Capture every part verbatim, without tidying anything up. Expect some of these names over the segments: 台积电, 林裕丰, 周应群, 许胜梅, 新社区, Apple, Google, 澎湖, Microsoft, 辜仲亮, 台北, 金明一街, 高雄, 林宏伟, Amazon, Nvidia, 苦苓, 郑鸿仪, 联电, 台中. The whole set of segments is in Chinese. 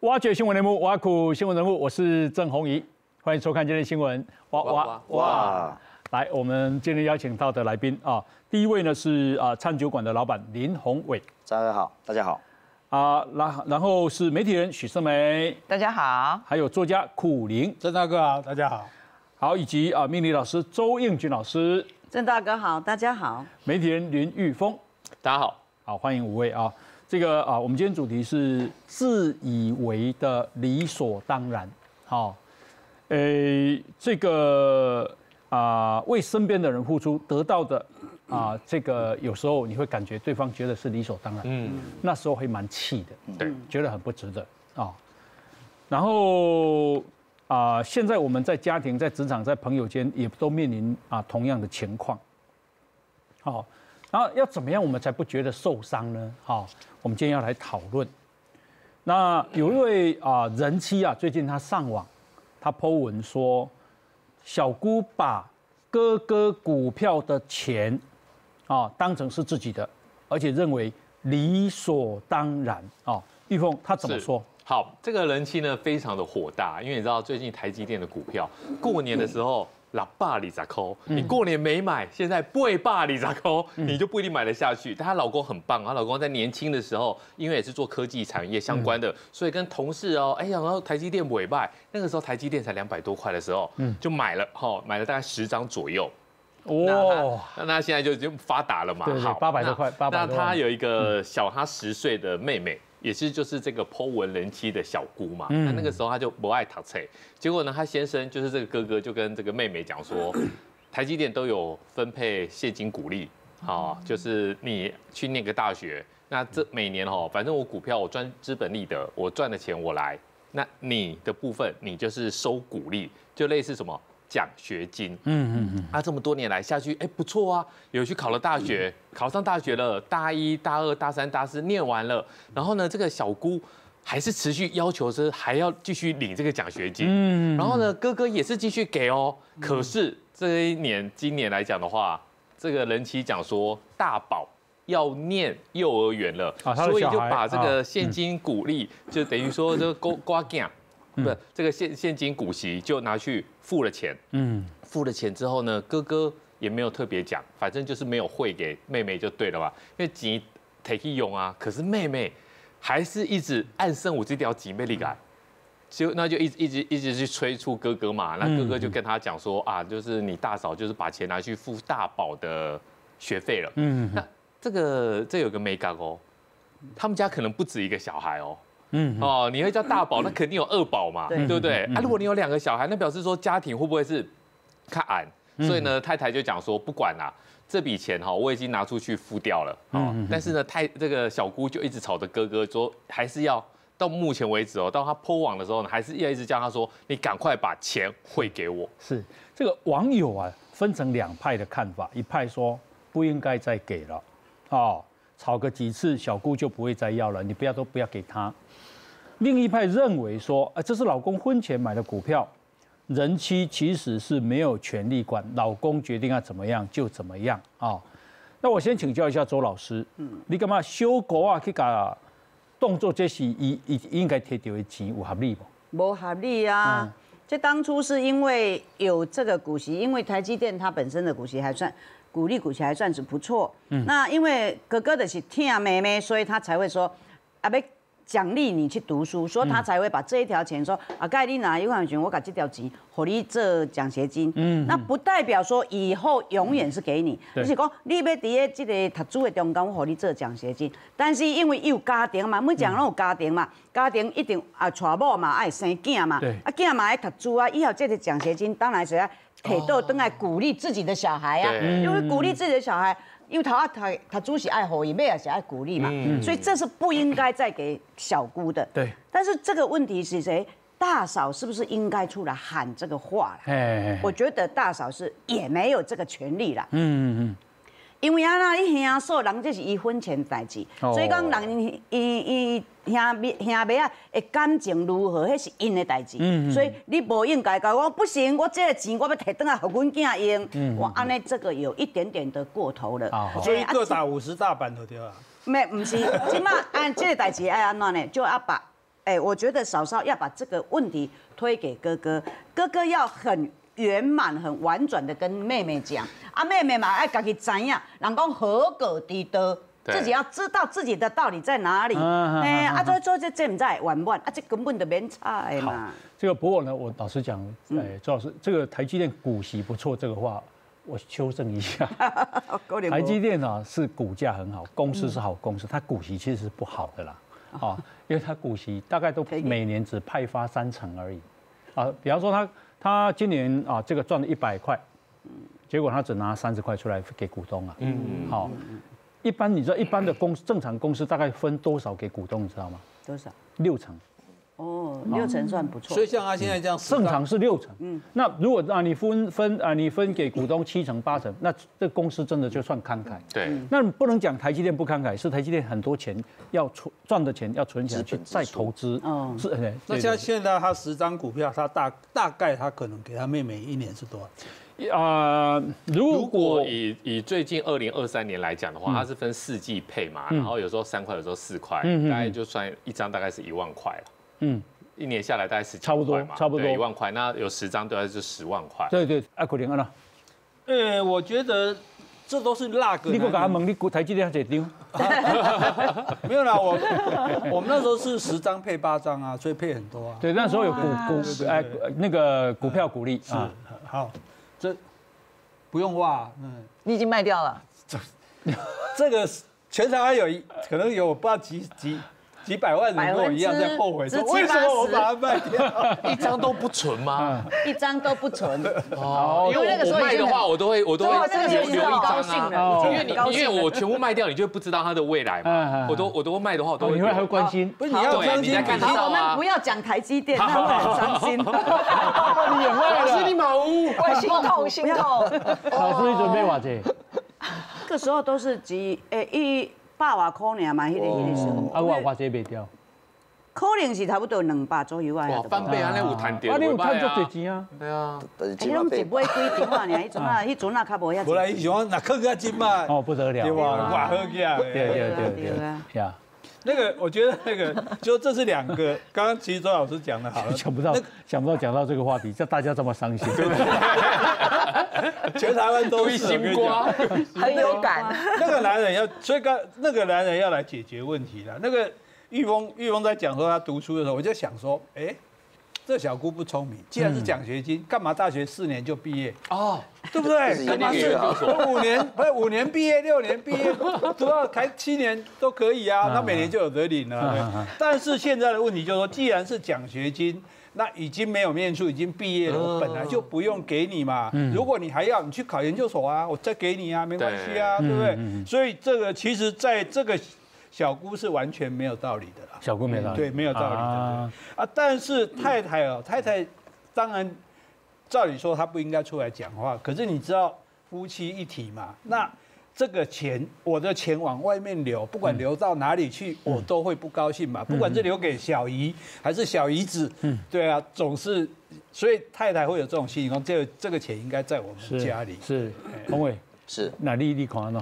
挖掘新闻内幕，挖苦新闻人物，我是郑鸿仪，欢迎收看今天的新闻。哇哇哇！来，我们今天邀请到的来宾啊，第一位呢是啊餐酒馆的老板林宏伟，大家好，大家好。啊，然然后是媒体人许胜梅，大家好。还有作家苦苓，郑大哥好，大家好。好，以及啊命理老师周应群老师，郑大哥好，大家好。媒体人林裕丰，大家好，好欢迎五位啊。 这个啊，我们今天主题是自以为的理所当然。好、哦，诶、欸，这个啊、呃，为身边的人付出得到的啊、呃，这个有时候你会感觉对方觉得是理所当然，嗯，那时候会蛮气的，对、嗯，觉得很不值得啊、哦。然后啊、呃，现在我们在家庭、在职场、在朋友间也都面临啊、呃、同样的情况。好、哦。 然后要怎么样我们才不觉得受伤呢？好，我们今天要来讨论。那有一位啊人妻啊，最近她上网，她 po 文说，小姑把哥哥股票的钱啊当成是自己的，而且认为理所当然啊。玉凤她怎么说？ 好，这个人妻呢非常的火大，因为你知道最近台积电的股票，过年的时候。嗯 喇叭里咋抠？你过年没买，现在不会爸里咋抠，你就不一定买得下去。但她老公很棒，她老公在年轻的时候，因为也是做科技产业相关的，嗯、所以跟同事哦，哎呀，然后台积电尾拜，那个时候台积电才两百多块的时候，嗯、就买了哈、哦，买了大概十张左右。 哦，那他现在就已经发达了嘛，好，八百多块，八百多。那他有一个小他十岁的妹妹，也是就是这个po文人妻的小姑嘛。那那个时候他就不爱读册，结果呢，他先生就是这个哥哥就跟这个妹妹讲说，台积电都有分配现金股利，啊，就是你去念个大学，那这每年哦，反正我股票我赚资本利得，我赚的钱我来，那你的部分你就是收股利，就类似什么？ 奖学金，嗯嗯嗯，啊，这么多年来下去，哎、欸，不错啊，有去考了大学，考上大学了，大一、大二、大三、大四念完了，然后呢，这个小姑还是持续要求是还要继续领这个奖学金，嗯，然后呢，哥哥也是继续给哦，可是这一年今年来讲的话，这个人妻讲说大宝。 要念幼儿园了，啊、所以就把这个现金股利，啊、就等于说这个瓜瓜干，嗯、不，这个现现金股息就拿去付了钱。嗯，付了钱之后呢，哥哥也没有特别讲，反正就是没有汇给妹妹就对了吧？因为钱可以用啊，可是妹妹还是一直暗生我这条姐妹力感。 就那就一直一直一直去催促哥哥嘛，那哥哥就跟他讲说、嗯、啊，就是你大嫂就是把钱拿去付大宝的学费了。嗯，那。 这个这有个美感哦，他们家可能不止一个小孩哦，嗯哦，你会叫大宝，那肯定有二宝嘛，对不对？啊，如果你有两个小孩，那表示说家庭会不会是看矮？所以呢，太太就讲说不管啦、啊，这笔钱哈、哦、我已经拿出去付掉了，哦，但是呢，太这个小姑就一直吵着哥哥说还是要到目前为止哦，到他po网的时候呢，还是要一直叫他说你赶快把钱汇给我。是这个网友啊分成两派的看法，一派说不应该再给了。 哦，吵个几次，小姑就不会再要了。你不要都不要给她。另一派认为说，啊，这是老公婚前买的股票，人妻其实是没有权利管，老公决定要怎么样就怎么样啊、哦。那我先请教一下周老师，嗯，你干嘛小姑啊去甲动作这是伊伊应该摕到的钱有合理不？无合理啊。嗯 这当初是因为有这个股息，因为台积电它本身的股息还算，股利股息还算是不错。嗯、那因为哥哥的是疼妹妹，所以他才会说，啊，要奖励你去读书，所以他才会把这一条钱说，嗯、啊，盖你拿一万元，我把这条钱给你做奖学金。嗯，那不代表说以后永远是给你，嗯、就是讲你要在这个读书的中间，我给你做奖学金。但是因为他有家庭嘛，每讲拢有家庭嘛。嗯 家庭一定啊，娶某嘛，爱生囝嘛，啊囝嘛爱读书啊，以后这个奖学金当然是要摕倒转来鼓励自己的小孩啊，因为鼓励自己的小孩，因为头啊读读书是爱好伊，尾也是爱鼓励嘛，嗯、所以这是不应该再给小姑的。对，但是这个问题是谁？大嫂是不是应该出来喊这个话啦？哎，我觉得大嫂是也没有这个权利啦。嗯嗯嗯。 因因为啊啦，伊兄嫂人这是伊婚前代志，哦、所以讲人伊伊兄妹兄妹啊的感情如何，迄是因的代志。嗯嗯所以你无应该讲我不行，我这个钱我要摕转来给阮囝用。嗯嗯我安尼这个有一点点的过头了。哦、所以各打五十大板就对了。没，不是，即马按这个代志要安怎呢？就要把，哎、欸，我觉得嫂嫂要把这个问题推给哥哥，哥哥要很圆满、很婉转的跟妹妹讲，啊，妹妹嘛爱家己知影，人讲合格的多，自己要知道自己的道理在哪里。哎，啊，做做这这唔在玩玩，啊，这根本就免差的嘛。这个不过呢，我老实讲，哎、欸，周老师，这个台积电股息不错，这个话我修正一下。台积电啊是股价很好，公司是好公司，它股息其实是不好的啦，啊，因为它股息大概都每年只派发三成而已，啊，比方说它。他今年啊，这个赚了一百块，结果他只拿三十块出来给股东啊。嗯，好，一般你知道一般的公正常公司大概分多少给股东，你知道吗？多少？六成。哦，六成算不错。所以像他现在这样，正常是六成。嗯，那如果啊你分分啊你分给股东七成八成，那这公司真的就算慷慨。对。那你不能讲台积电不慷慨，是台积电很多钱要存赚的钱要存起来去再投资。哦。是。那像现在他十张股票，他大大概他可能给他妹妹一年是多少？啊，如果以以最近二零二三年来讲的话，它是分四季配嘛，然后有时候三块，有时候四块，大概就算一张大概是一万块了。嗯，一年下来大概是差不多，差不多一万块。那有十张对，就十万块。对对，阿古林安啦。呃，我觉得这都是那个。你给我他问，你台积电还几张？没有啦，我我们那时候是十张配八张啊，所以配很多啊。对，那时候有股股哎那个股票股利啊。好，这不用画，嗯，你已经卖掉了。这这个全台湾有一可能有不知道几几。几百万人跟我一样在后悔，为什么我把它卖掉？一张都不存吗？一张都不存。哦，因为我卖的话，我都会我都会留留一张啊，因为你因为我全部卖掉，你就不知道它的未来嘛。我都我都卖的话，我都会。你会关心？不是你要关心。好，我们不要讲台积电，那我很伤心。你也卖了，是你马屋，我心痛心痛。老师，你准备瓦姐？那时候都是几诶一。百外块尔嘛，迄个迄个时候，啊，我我这卖掉，可能是差不多两百左右啊。哇，翻倍安尼有赚到，啊，你有赚足多钱啊？对啊，哎，拢一买几张啊，尔，迄阵啊，迄阵啊，较无遐。无啦，伊想那更加金嘛。哦，不得了，对哇，哇好起啊！对对对对，呀，那个我觉得那个，就这是两个，刚刚其实周老师讲的好了，想不到想不到讲到这个话题，叫大家这么伤心。全台湾都是心瓜，很有感。那个男人要，所以刚那个男人要来解决问题了。那个玉峰，玉峰在讲说他读书的时候，我就想说，哎、欸，这小姑不聪明，既然是奖学金，干嘛大学四年就毕业？哦，对不对？干嘛是五年？不是五年毕业，六年毕业，读到才七年都可以啊，那每年就有得领了、啊。但是现在的问题就是说，既然是奖学金。那已经没有面试，已经毕业了，我本来就不用给你嘛。如果你还要，你去考研究所啊，我再给你啊，没关系啊，对不对？所以这个其实在这个小姑是完全没有道理的啦。小姑没道理，对，没有道理的。啊，但是太太哦，太太当然照理说她不应该出来讲话，可是你知道夫妻一体嘛，那。这个钱，我的钱往外面流，不管流到哪里去，我都会不高兴嘛。不管是留给小姨还是小姨子，对啊，总是，所以太太会有这种心情，这这个钱应该在我们家里。是，洪伟是哪里你看呢？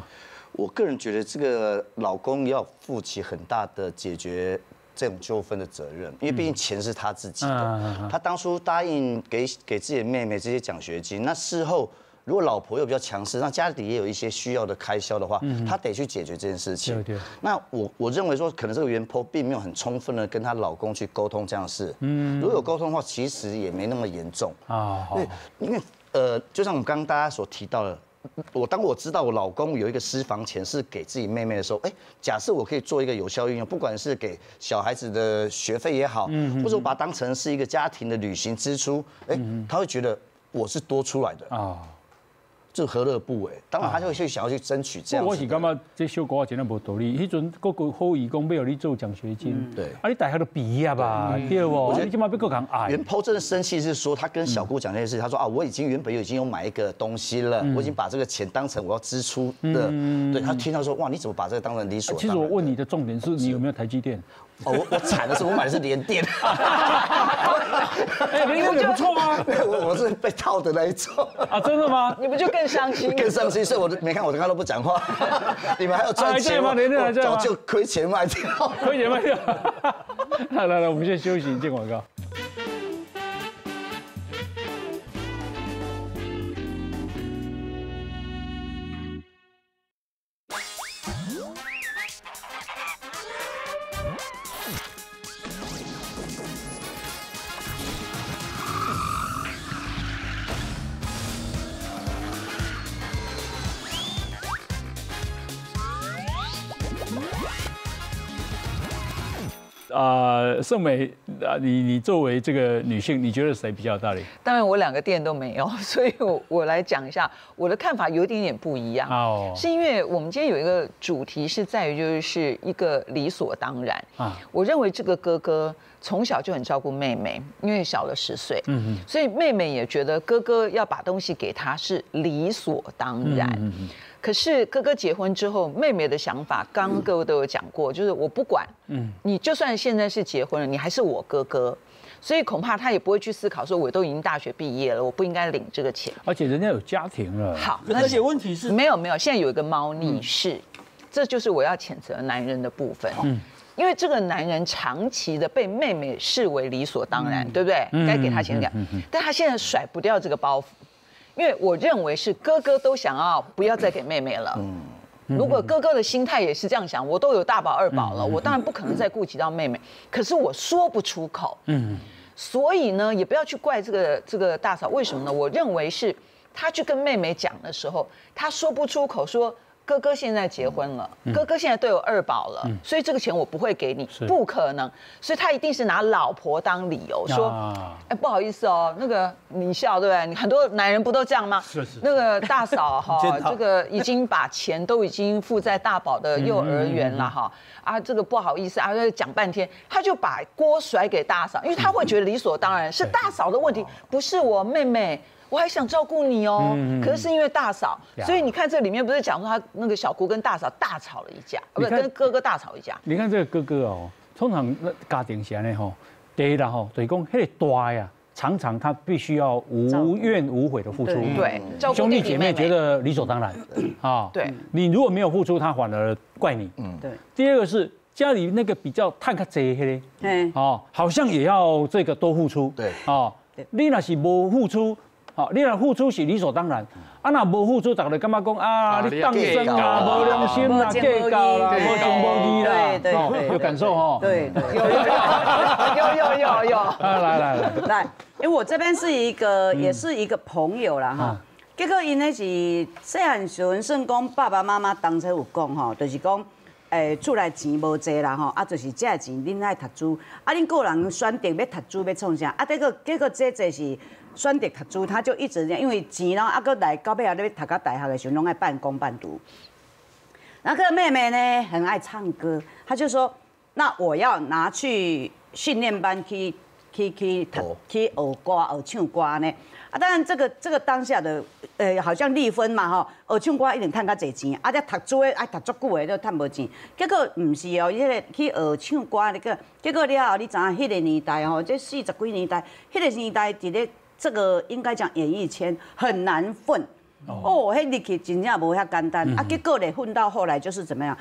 我个人觉得，这个老公要负起很大的解决这种纠纷的责任，因为毕竟钱是他自己的，他当初答应给给自己的妹妹这些奖学金，那事后。如果老婆又比较强势，那家里也有一些需要的开销的话，她得去解决这件事情。对对。那我我认为说，可能这个原 po 并没有很充分的跟她老公去沟通这样的事。嗯。如果有沟通的话，其实也没那么严重啊。对，因为呃，就像我们刚刚大家所提到的，我当我知道我老公有一个私房钱是给自己妹妹的时候，哎，假设我可以做一个有效运用，不管是给小孩子的学费也好，嗯，或者我把它当成是一个家庭的旅行支出，哎，他会觉得我是多出来的啊。这何乐不为？当然，他就会去想要去争取这样子。我是感觉这修国啊，真的无道理。迄阵各个好义工要有你做奖学金，对，啊，你大学都毕业吧，对不？我觉得起码别个讲矮。袁抛真的生气是说，他跟小姑讲那件事，他说啊，我已经原本已经有买一个东西了，我已经把这个钱当成我要支出的。对他听到说，哇，你怎么把这个当成理所？其实我问你的重点是你有没有台积电？哦，我我惨的是我买的是联电。哎，联电不错啊，我我是被套的那一种啊，真的吗？你不就跟？ 更伤心，更伤心，所以我没看，我刚刚都不讲话。你们还有赚钱吗？我早就亏钱卖掉，亏钱卖掉。来来来，我们先休息，接广告。盛美啊，你你作为这个女性，你觉得谁比较有道理？当然，我两个店都没有，所以我我来讲一下我的看法，有一点点不一样。哦，是因为我们今天有一个主题是在于就是一个理所当然啊。我认为这个哥哥从小就很照顾妹妹，因为小了十岁，嗯嗯，所以妹妹也觉得哥哥要把东西给她是理所当然。嗯嗯嗯 可是哥哥结婚之后，妹妹的想法，刚刚各位都有讲过，就是我不管，嗯，你就算现在是结婚了，你还是我哥哥，所以恐怕他也不会去思考说，我都已经大学毕业了，我不应该领这个钱，而且人家有家庭了。好，而且问题是，没有没有，现在有一个猫腻是，这就是我要谴责男人的部分，嗯，因为这个男人长期的被妹妹视为理所当然，对不对？该给他钱给，但他现在甩不掉这个包袱。 因为我认为是哥哥都想要不要再给妹妹了。如果哥哥的心态也是这样想，我都有大宝二宝了，我当然不可能再顾及到妹妹。可是我说不出口。嗯，所以呢，也不要去怪这个这个大嫂，为什么呢？我认为是她去跟妹妹讲的时候，她说不出口，说哥哥现在结婚了，哥哥现在都有二宝了，所以这个钱我不会给你，不可能。所以她一定是拿老婆当理由说。 哎，不好意思哦，那个你笑对不对？很多男人不都这样吗？是是。那个大嫂哈，这个已经把钱都已经付在大宝的幼儿园了哈。啊，这个不好意思啊，讲半天，他就把锅甩给大嫂，因为他会觉得理所当然是大嫂的问题，不是我妹妹，我还想照顾你哦。可是因为大嫂，所以你看这里面不是讲说他那个小姑跟大嫂大吵了一架，不是跟哥哥大吵一架。你看这个哥哥哦，通常家庭是安尼吼。 对啦吼，所以讲，迄个大呀，常常他必须要无怨无悔的付出。对，兄弟姐妹觉得理所当然啊。对，你如果没有付出，他反而怪你。嗯，对。第二个是家里那个比较贪较济迄个，哦，好像也要这个多付出。对，哦，你若是无付出，哦，你若付出是理所当然。啊，若无付出，大家感觉讲啊，你当真啊，无良心啦，计较啦，无情无义啦，哦，有感受哦。对，有有有。 有有，来来来来，因为我这边是一个，也是一个朋友啦哈。结果因那是细汉时阵算讲爸爸妈妈当初有讲吼，就是讲，诶，厝内钱无济啦吼，啊，就是这钱恁爱读书，啊，恁个人选择要读书要创啥，啊，结果结果这这是选择读书，他就一直因为钱咯，啊，搁来到尾啊，你读到大学的时候拢爱半工半读。那个妹妹呢，很爱唱歌，她就说，那我要拿去。 训练班去去去读去学歌学唱歌呢啊！当然这个这个当下的呃，好像离婚嘛吼，学唱歌一定赚较侪钱，啊！再读书的爱读足久的都赚无钱。结果唔是哦，迄个去学唱歌那个，结果了后你知影迄个年代吼，这四十几年代，迄个年代伫咧这个应该讲演艺圈很难混哦，迄入去真正无遐简单啊！结果咧混到后来就是怎么样？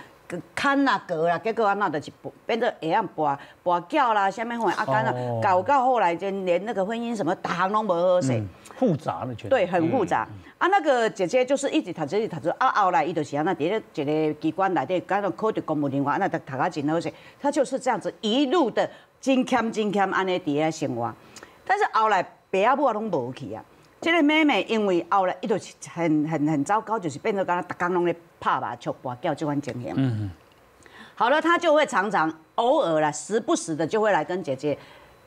看啦、隔啦，结果啊，那就是变得会样跋跋筊啦，下面后啊，干啦，搞到后来就连那个婚姻什么打拢无好势，复杂了全。对，很复杂。啊，那个姐姐就是一直读书，一直读书，啊，后来伊就是啊，那伫咧一个机关内底，干到考到公务员，啊，那读读啊真好势。她就是这样子一路的真俭真俭安尼伫咧生活，但是后来爸啊母拢无去啊。 这个妹妹因为后来伊就是很很很糟糕，就是变成敢若逐天拢咧拍麻将、跋筊这款情形。嗯，好了，她就会常常偶尔啦，时不时的就会来跟姐姐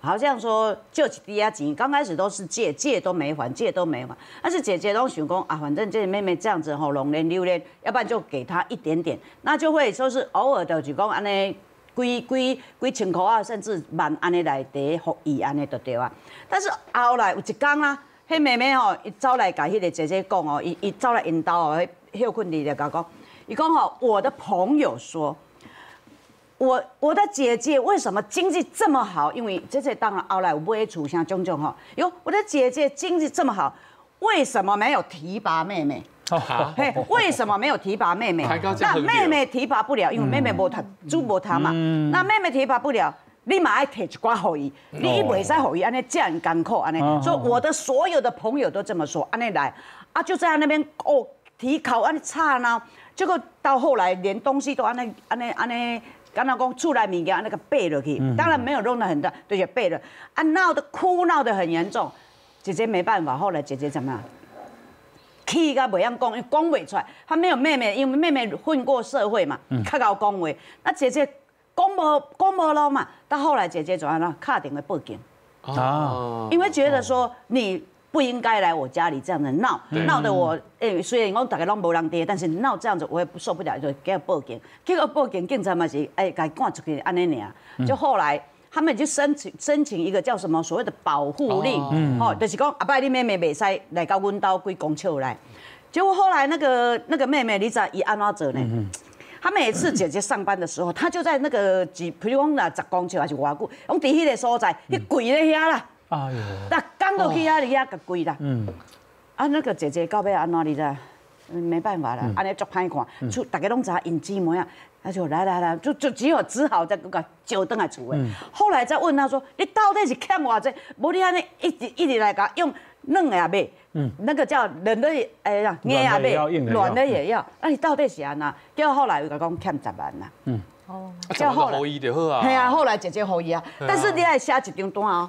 好像说就抵押金，刚开始都是借，借都没还，借都没还。但是姐姐都想说啊，反正这妹妹这样子吼，两年六年，要不然就给她一点点，那就会说是偶尔的就讲安尼。 几几几千块啊，甚至万安尼来第服伊安尼就对啊。但是后来有一天啊，迄妹妹吼、喔，伊走来甲迄个姐姐讲哦、喔，伊伊走来引导哦，迄困伫就甲讲，伊讲吼，我的朋友说，我我的姐姐为什么经济这么好？因为姐姐当然后来有买厝啥种种吼，哟，我的姐姐经济这么好，为什么没有提拔妹妹？ 嘿，为什么没有提拔妹妹？那妹妹提拔不了，因为妹妹无读，主无读嘛。那妹妹提拔不了，你嘛爱摕一寡给伊，你袂使给伊安尼这样艰苦安尼。所以我的所有的朋友都这么说，安尼来，啊就在那边哦提考安尼差呢，结果到后来连东西都安尼安尼安尼，敢若讲出来物件安尼个背落去，当然没有弄得很大，就是背了，啊闹得哭闹得很严重，姐姐没办法，后来姐姐怎么样？ 气到袂样讲，讲袂出来。她没有妹妹，因为妹妹混过社会嘛，较会讲话。那姐姐讲无讲无咯嘛。到后来姐姐怎样呢？打电话报警。哦。因为觉得说你不应该来我家里这样子闹，闹得我诶，虽然讲大家拢无人听，但是闹这样子我也受不了，就给我报警。结果报警，警察嘛是哎，该赶出去安尼尔。就后来。 他们就申请申请一个叫什么所谓的保护令，哦、嗯喔，就是讲阿伯你妹妹袂使来到阮家几公尺来。结果后来那个那个妹妹，你知伊安怎做呢？嗯、她每次姐姐上班的时候，她就在那个几，比如讲那十公尺还是偌久，讲伫迄个所在，去跪咧遐啦。哎呦！那刚过去遐里遐个跪啦。嗯。啊，那个姐姐到尾安怎你知？没办法啦，安尼足歹看，出、嗯、大家拢知因姊妹啊。 他就来来来，就就只有只好再个招倒来厝诶。嗯、后来再问他说：“你到底是欠我这？无你安尼一直一直来甲用软的也袂，嗯、那个叫冷的哎呀硬也袂，软的也要。那、啊、你到底是安那？结果后来有甲讲欠十万啦。嗯，哦，叫后来，系啊，后来姐姐好伊啊。啊但是你爱写一张单哦。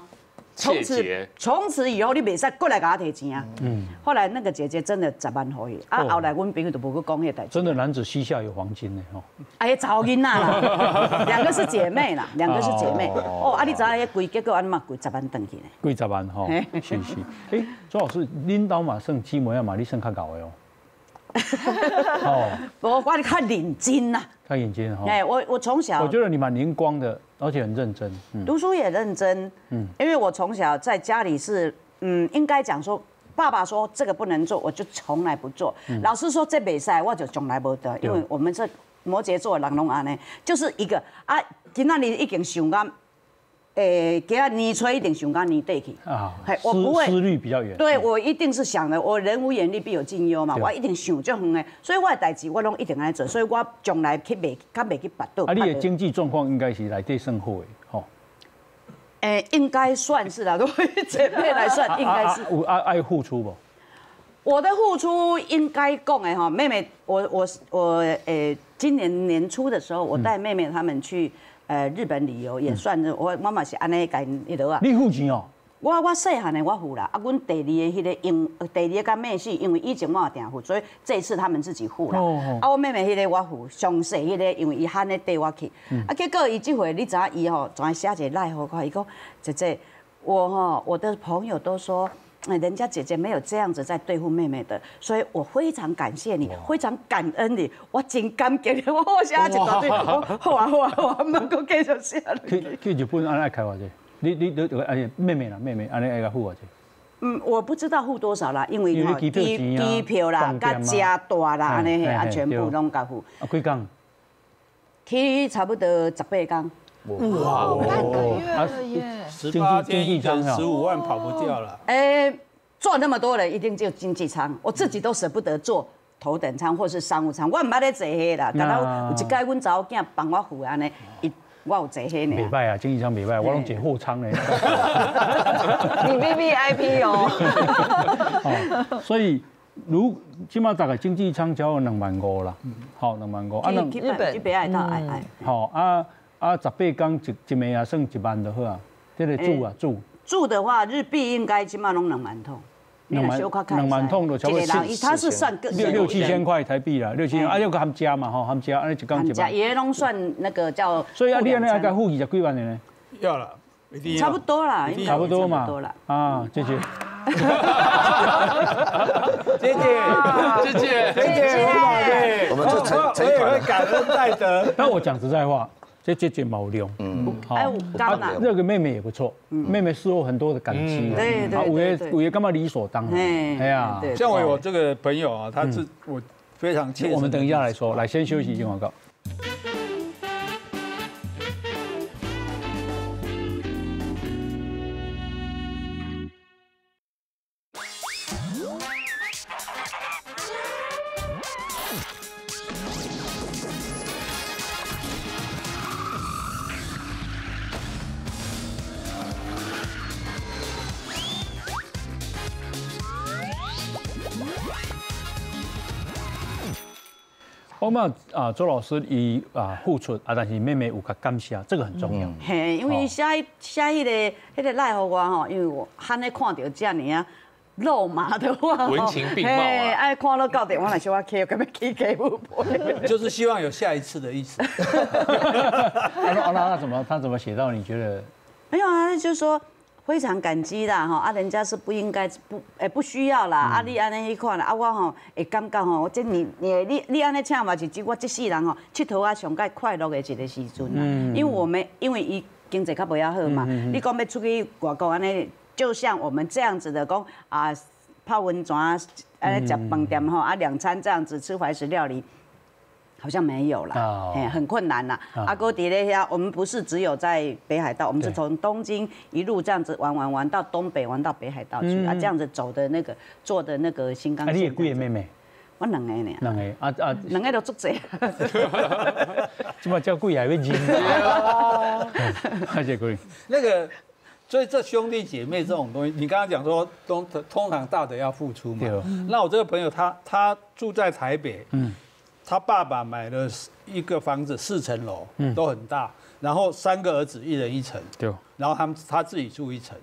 从此从此以后你袂使过来甲我提钱啊。嗯，后来那个姐姐真的十万好伊，啊、哦、后来阮朋友都无去讲迄代。真的男子膝下有黄金嘞吼。 哎呀，早囡仔啦，两个是姐妹啦，两个是姐妹。哦，啊，你知影迄贵，结果安嘛贵十万转去嘞。贵十万吼，是是。哎，周老师，恁兜嘛算姊妹啊嘛，你算较牛的哦。哦，我我较认真啦。较认真哈。哎，我我从小。我觉得你蛮灵光的，而且很认真。读书也认真。嗯。因为我从小在家里是，嗯，应该讲说。 爸爸说这个不能做，我就从来不做。嗯、老师说这袂使，我就从来不得，因为我们这摩羯座人拢安尼，就是一个啊，今仔日已经想到，诶、欸，今仔年初一定想到年底去啊，我不会思虑比较远。对，我一定是想的，我人无远虑必有近忧嘛，我一定想足远的，所以我的代志我拢一定安做，所以我从来去袂，较袂去拔刀。啊，你的经济状况应该是来对算好的，吼、哦。 诶，应该算是啦，都会姐妹来算，应该是。有爱爱付出不？我的付出应该讲诶哈，妹妹，我我我诶、欸，今年年初的时候，我带妹妹他们去诶日本旅游，也算是我妈妈是安尼干迄落啊。你付钱哦？我我细汉诶，我付啦。啊，阮第二个迄个因，第二个妹是因为以前我有定付，所以这一次他们自己付啦。哦哦啊，我妹妹迄个我付，上细迄个因为伊罕咧带我去。嗯、啊，结果伊即回你知影伊吼，全写一个赖好看，伊讲姐姐，我吼、喔、我的朋友都说，人家姐姐没有这样子在对付妹妹的，所以我非常感谢你，非常感恩你，我真感激你。我我写一大堆，我好啊好啊好啊，唔能够继续写落去。去去日本安尼开偌济？ 你你你，哎，妹妹啦，妹妹，安尼爱甲付啊，嗯，我不知道付多少啦，因为吼机机票啦、甲加大啦，安尼嘿，啊，全部拢甲付。啊，几工？去差不多十八工。哇，半个月了耶！十八天一天十五万跑不掉了。哎，做那么多人一定就经济舱，我自己都舍不得做。 头等舱或是商务舱，我唔捌咧坐迄啦。但我有一届，阮查某囝帮我付安尼，伊我有坐迄呢。袂歹啊，经济舱袂歹，我拢坐后舱咧。你 V V I P 哦。所以如即马大概经济舱只有两万五啦，好两万五。啊，日本日本爱到爱爱。好啊啊，十八天一一暝啊，算一万就好啊。这个住啊住。住的话，日币应该即马拢两万通。 两万两万通都差不多，他是算六六七千块台币啦，六七千，啊，又个含加嘛吼，含加，安尼一讲一万。含加也拢算那个叫。所以啊，你安尼要付二十几万的呢？要了，差不多啦，应该差不多嘛，差不多啦。啊，姐姐，姐姐，姐姐，姐姐，我们就成成团了，感恩戴德。但我讲实在话，这姐姐毛用，嗯，好，那个妹妹也不错，妹妹事后很多的感激，对对，五爷五爷干嘛理所当然？哎呀，像我有这个朋友啊，他是我非常亲。我们等一下来说，来先休息一下广告。 我们啊，周老师伊啊付出啊，但是妹妹有较感谢，这个很重要。嘿、嗯，因为写写迄个迄、那个赖给我吼，因为我罕咧看到这样啊肉麻的话，文情并茂啊，爱看到到底我来小我客，干咩去给我？就是希望有下一次的意思。那那那怎么他怎么写到？你觉得？没有啊，就是说。 非常感激啦，哈啊，人家是不应该不诶不需要啦，啊你安尼去看啦，啊我吼会感觉吼，我即你你你你安尼请嘛是即我即世人吼，佚佗啊上介快乐的一个时阵啦，因为我们因为伊经济较无遐好嘛，你讲要出去外国安尼，就像我们这样子的讲啊泡温泉啊，安尼食饭店吼啊两餐这样子吃怀石料理。 好像没有啦，哎，很困难啦。阿哥迪那些，我们不是只有在北海道，我们是从东京一路这样子玩玩玩到东北，玩到北海道去啊，这样子走的那个坐的那个新干线。你也贵妹妹，我两个呢，两个啊啊，两个都足济，起码叫贵还会钱。太谢贵。那个，所以这兄弟姐妹这种东西，你刚刚讲说通通常大的要付出嘛。那我这个朋友他他住在台北，嗯。 他爸爸买了一个房子，四层楼，都很大。然后三个儿子一人一层，对。然后他们他自己住一层，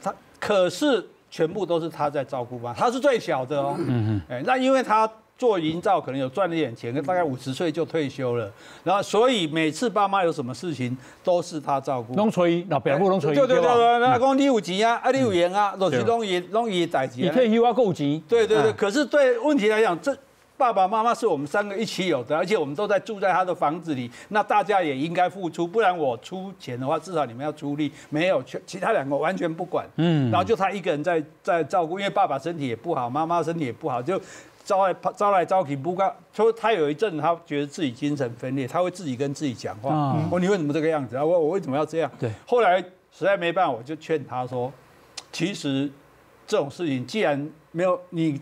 他可是全部都是他在照顾吧，他是最小的哦。嗯嗯。哎，那因为他做营造可能有赚了一点钱，大概五十岁就退休了。然后所以每次爸妈有什么事情都是他照顾。拢催，老表母拢催。对对对对，那讲你有钱啊，啊你有闲啊，都是拢伊拢伊代志。你退休啊，够钱。对对对，可是对问题来讲，这。 爸爸妈妈是我们三个一起有的，而且我们都在住在他的房子里。那大家也应该付出，不然我出钱的话，至少你们要出力。没有，其他两个完全不管。嗯，然后就他一个人在在照顾，因为爸爸身体也不好，妈妈身体也不好，就招来招来招去不干。说他有一阵，他觉得自己精神分裂，他会自己跟自己讲话。哦、嗯，你为什么这个样子啊？我我为什么要这样？对。后来实在没办法，我就劝他说，其实这种事情既然。 没有，你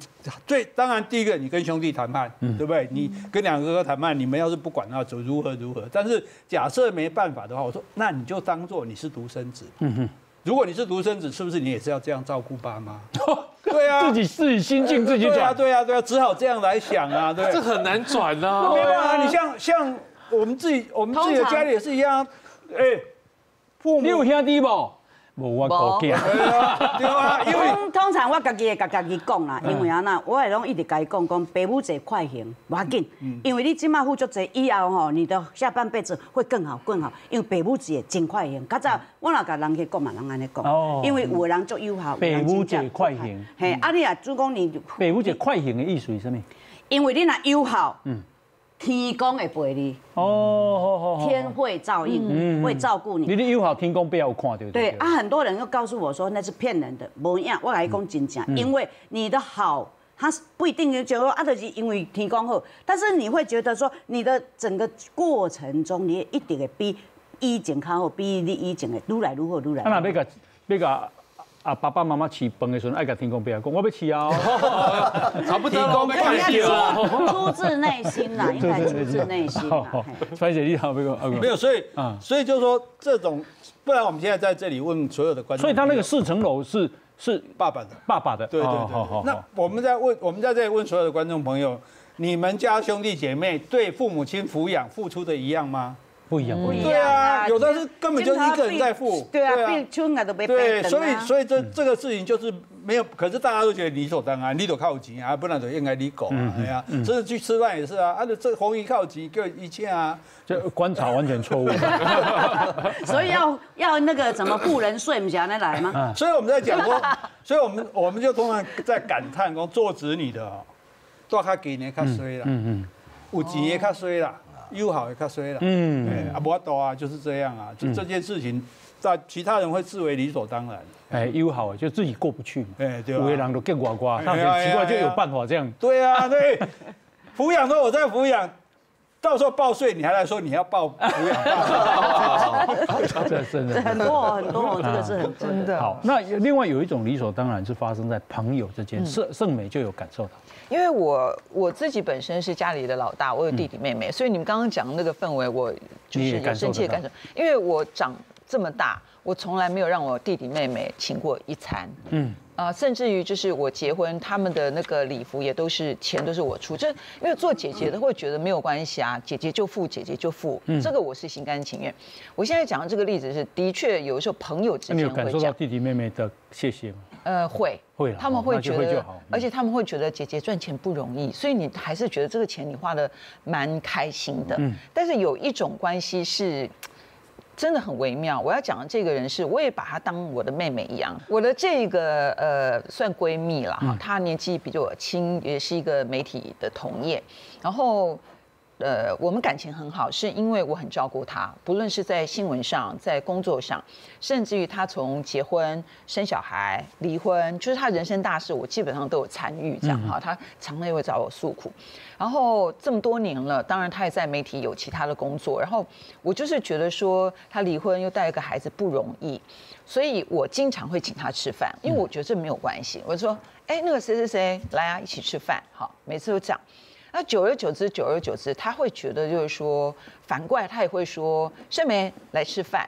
最当然第一个，你跟兄弟谈判，嗯、对不对？你跟两个哥哥谈判，你们要是不管那就如何如何。但是假设没办法的话，我说那你就当做你是独生子。嗯哼，如果你是独生子，是不是你也是要这样照顾爸妈？哦、对啊，自己自己心境自己转、呃。对啊，对啊，对啊，只好这样来想啊，对。这很难转啊。没有啊，你像像我们自己，我们自己的家里也是一样、啊。哎、欸，父母你有兄弟不？ 无我顾忌，通通常我家己会甲家己讲啦，因为安那我会拢一直甲伊讲，讲爸母侪快行，无要紧，因为你即马付足侪，以后吼你的下半辈子会更好更好，因为爸母侪真快行。较早我若甲人去讲嘛，人安尼讲，因为有的人足有效，爸母侪快行，嘿，啊你啊，主讲你爸母侪快行的意思是啥物？因为你若有效，嗯。 天公会陪你，哦，天会照应，会照顾你。你的友好天公不要看，对不对？对啊，很多人又告诉我说那是骗人的，无影。我来讲真正，因为你的好，它不一定就说啊，就是因为天公好，但是你会觉得说你的整个过程中，你一定会比以前较好，比你以前的愈来愈好，愈来。啊，那要甲要甲。 啊，爸爸妈妈吃饭的时候，爱甲天公伯讲，我要吃啊，差不多啦，我要吃啊，出自内心啦，应该出自内心啦。川姐，你好，没有，没有，所以，所以就是说，这种，不然我们现在在这里问所有的观众，所以他那个四层楼是是爸爸的，爸爸的，对对对。那我们在问，我们在这里问所有的观众朋友，你们家兄弟姐妹对父母亲抚养付出的一样吗？不一样，不一样。对啊，有的是根本就是一个人在付。对啊，病春啊都没对，所以所以这这个事情就是没有，可是大家都觉得理所当然，你都靠钱啊，不然就应该你狗啊，哎呀，甚至去吃饭也是啊，啊，这红衣靠钱就一切啊，这观察完全错误。所以要要那个怎么富人税，不是安尼来吗？所以我们在讲说，所以我们我们就通常在感叹说，做子女的哦，多较给年较衰啦，嗯嗯，有钱也较衰啦。 又好也较衰了，嗯，啊，无多啊，就是这样啊，就这件事情，在其他人会视为理所当然。哎，又好就自己过不去嘛，哎，对吧？有些人都更呱呱，他很奇怪就有办法这样。对啊，对，抚养说我在抚养，到时候报税你还来说你要报抚养，这真的很多很多，这个是很真的。好，那另外有一种理所当然是发生在朋友之间，盛盛美就有感受到。 因为我我自己本身是家里的老大，我有弟弟妹妹，嗯、所以你们刚刚讲的那个氛围，我就是有深切的感受。因为我长这么大，我从来没有让我弟弟妹妹请过一餐，嗯，啊、呃，甚至于就是我结婚，他们的那个礼服也都是钱都是我出，就因为做姐姐的会觉得没有关系啊，姐姐就付，姐姐就付，嗯、这个我是心甘情愿。我现在讲的这个例子是，的确有时候朋友之间会讲，你有感受到弟弟妹妹的谢谢吗？ 呃，会，会，他们会觉得，而且他们会觉得姐姐赚钱不容易，所以你还是觉得这个钱你花的蛮开心的。嗯，但是有一种关系是真的很微妙。我要讲的这个人是，我也把她当我的妹妹一样。我的这个呃算闺蜜啦，嗯、她年纪比我轻，也是一个媒体的同业，然后。 呃，我们感情很好，是因为我很照顾他，不论是在新闻上，在工作上，甚至于他从结婚、生小孩、离婚，就是他人生大事，我基本上都有参与。这样哈，他常常也会找我诉苦。然后这么多年了，当然他也在媒体有其他的工作。然后我就是觉得说，他离婚又带一个孩子不容易，所以我经常会请他吃饭，因为我觉得这没有关系。我就说，哎，那个谁谁谁来啊，一起吃饭。好，每次都这样。 那久而久之，久而久之，他会觉得就是说，反过来他也会说，盛美来吃饭，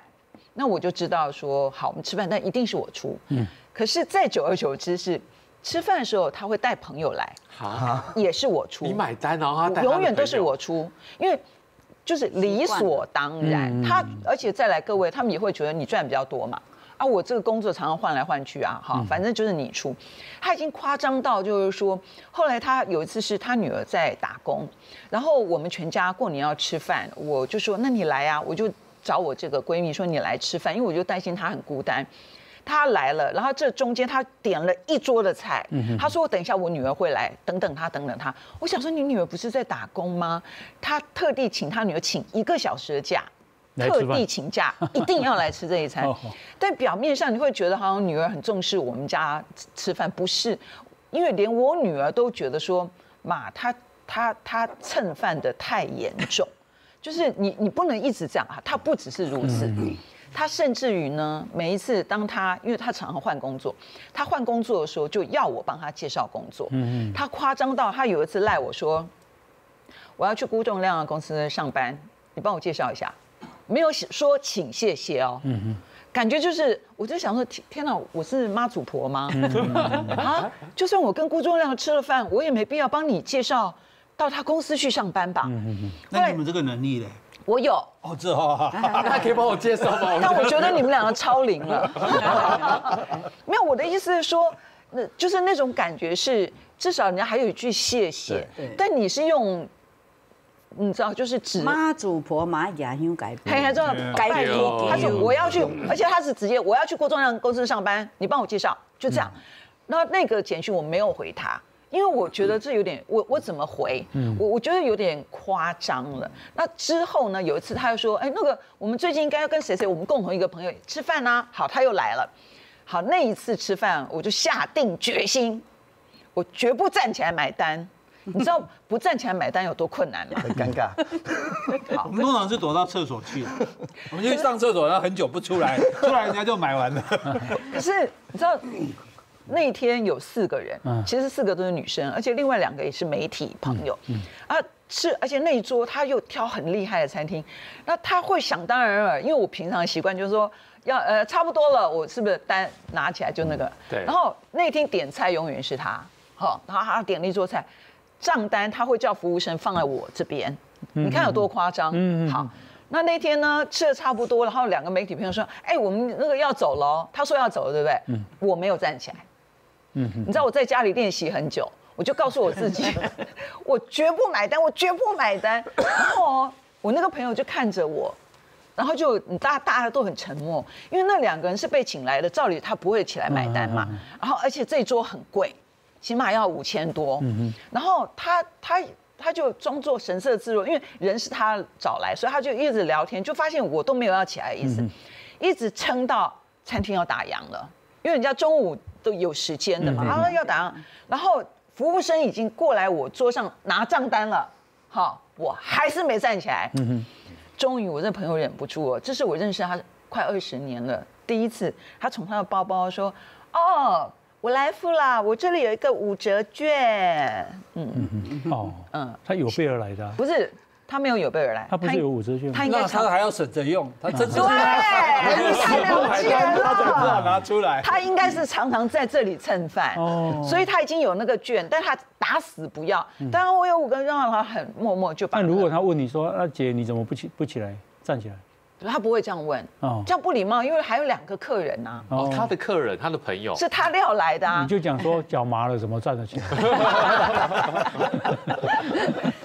那我就知道说，好，我们吃饭，但一定是我出。嗯。可是再久而久之是，吃饭的时候他会带朋友来，啊，也是我出。你买单哦，永远都是我出，因为就是理所当然。他而且再来各位，他们也会觉得你赚比较多嘛。 啊，我这个工作常常换来换去啊，哈，反正就是你出。他已经夸张到就是说，后来他有一次是他女儿在打工，然后我们全家过年要吃饭，我就说那你来啊，我就找我这个闺蜜说你来吃饭，因为我就担心她很孤单。她来了，然后这中间她点了一桌的菜，她说我等一下我女儿会来，等等她，等等她。我想说你女儿不是在打工吗？她特地请她女儿请一个小时的假。 特地请假，一定要来吃这一餐。但表面上你会觉得好像女儿很重视我们家吃饭，不是？因为连我女儿都觉得说，妈，她她她蹭饭的太严重，就是你你不能一直这样啊。她不只是如此，她甚至于呢，每一次当她因为她常常换工作，她换工作的时候就要我帮她介绍工作。嗯，她夸张到她有一次赖我说，我要去辜仲亮的公司上班，你帮我介绍一下。 没有说请谢谢哦，嗯、感觉就是我就想说，天哪，我是妈祖婆吗？啊，就算我跟辜仲亮吃了饭，我也没必要帮你介绍到他公司去上班吧。嗯、那你们这个能力嘞？我有哦，这哦，那可以帮我介绍吗？但我觉得你们两个超龄了。没有，我的意思是说，那就是那种感觉是，至少人家还有一句谢谢，但你是用。 你知道，就是指妈祖婆妈家乡改变，嘿，这种改变。他说我要去，而且他是直接我要去郭忠亮公司上班，你帮我介绍，就这样。那那个简讯我没有回他，因为我觉得这有点，我我怎么回？我我觉得有点夸张了。那之后呢，有一次他又说，哎，那个我们最近应该要跟谁谁，我们共同一个朋友吃饭啊。好，他又来了。好，那一次吃饭，我就下定决心，我绝不站起来买单。 你知道不站起来买单有多困难吗？很尴尬。我们通常是躲到厕所去，我们就上厕所，然后很久不出来，出来人家就买完了。可是你知道那一天有四个人，其实四个都是女生，而且另外两个也是媒体朋友。啊，是，而且那一桌他又挑很厉害的餐厅，那他会想当然了，因为我平常习惯就是说。 要呃差不多了，我是不是单拿起来就那个？对。然后那天点菜永远是他，好，然后他点了一桌菜，账单他会叫服务生放在我这边，你看有多夸张？嗯。好，那那天呢吃的差不多，然后两个媒体朋友说：“哎、欸，我们那个要走了、哦。”他说要走了，对不对？嗯。我没有站起来。嗯。你知道我在家里练习很久，我就告诉我自己，我绝不买单，我绝不买单。然后、哦、我那个朋友就看着我，然后就大大家都很沉默，因为那两个人是被请来的，照理他不会起来买单嘛。嗯嗯嗯、然后而且这一桌很贵，起码要五千多。嗯、然后他他。他就装作神色自若，因为人是他找来，所以他就一直聊天，就发现我都没有要起来的意思，嗯、一直撑到餐厅要打烊了，因为人家中午都有时间的嘛，嗯、啊要打烊，然后服务生已经过来我桌上拿账单了，好，我还是没站起来，嗯、终于我这朋友忍不住了，这是我认识他快二十年了，第一次他从他的包包说，哦。我来付啦，我这里有一个五折券。嗯嗯哦嗯，他有备而来的、啊。不是，他没有有备而来。他不是有五折券吗？他那他还要省着用，他真是对，太了解了。他怎么不好拿出来？他应该是常常在这里蹭饭，哦、所以他已经有那个券，但他打死不要。当然我有五个让他很默默就把。那如果他问你说，那姐你怎么不起不起来站起来？他不会这样问，这样不礼貌，因为还有两个客人呐、啊。哦，他的客人，他的朋友是他料来的、啊。你就讲说脚麻了，怎么站得起来？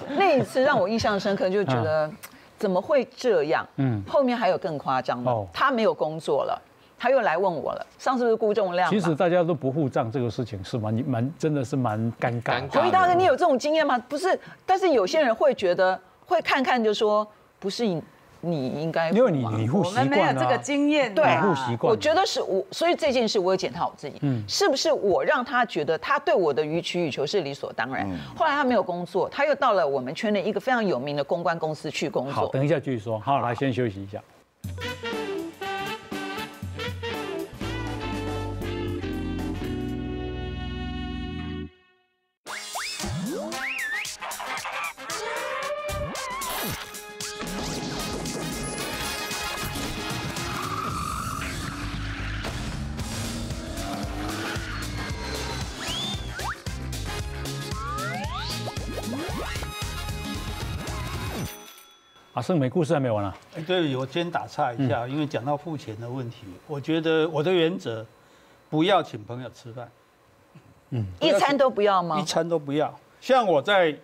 那一次让我印象深刻，就觉得怎么会这样？嗯，后面还有更夸张的，哦、他没有工作了，他又来问我了。上次是辜仲亮。其实大家都不付账这个事情是蛮蛮真的是蛮尴尬。所以大哥，你有这种经验吗？不是，但是有些人会觉得会看看就说不是你。你应该因为你你户习惯了，我们没有这个经验，对，户习惯。我觉得是我，所以这件事我有检讨我自己，嗯，是不是我让他觉得他对我的予取予求是理所当然？后来他没有工作，他又到了我们圈内一个非常有名的公关公司去工作。好，等一下继续说。好，来先休息一下。阿胜，没故事还没完啊？对，我先打岔一下，嗯、因为讲到付钱的问题，我觉得我的原则，不要请朋友吃饭，嗯，一餐都不要吗？一餐都不要。像我在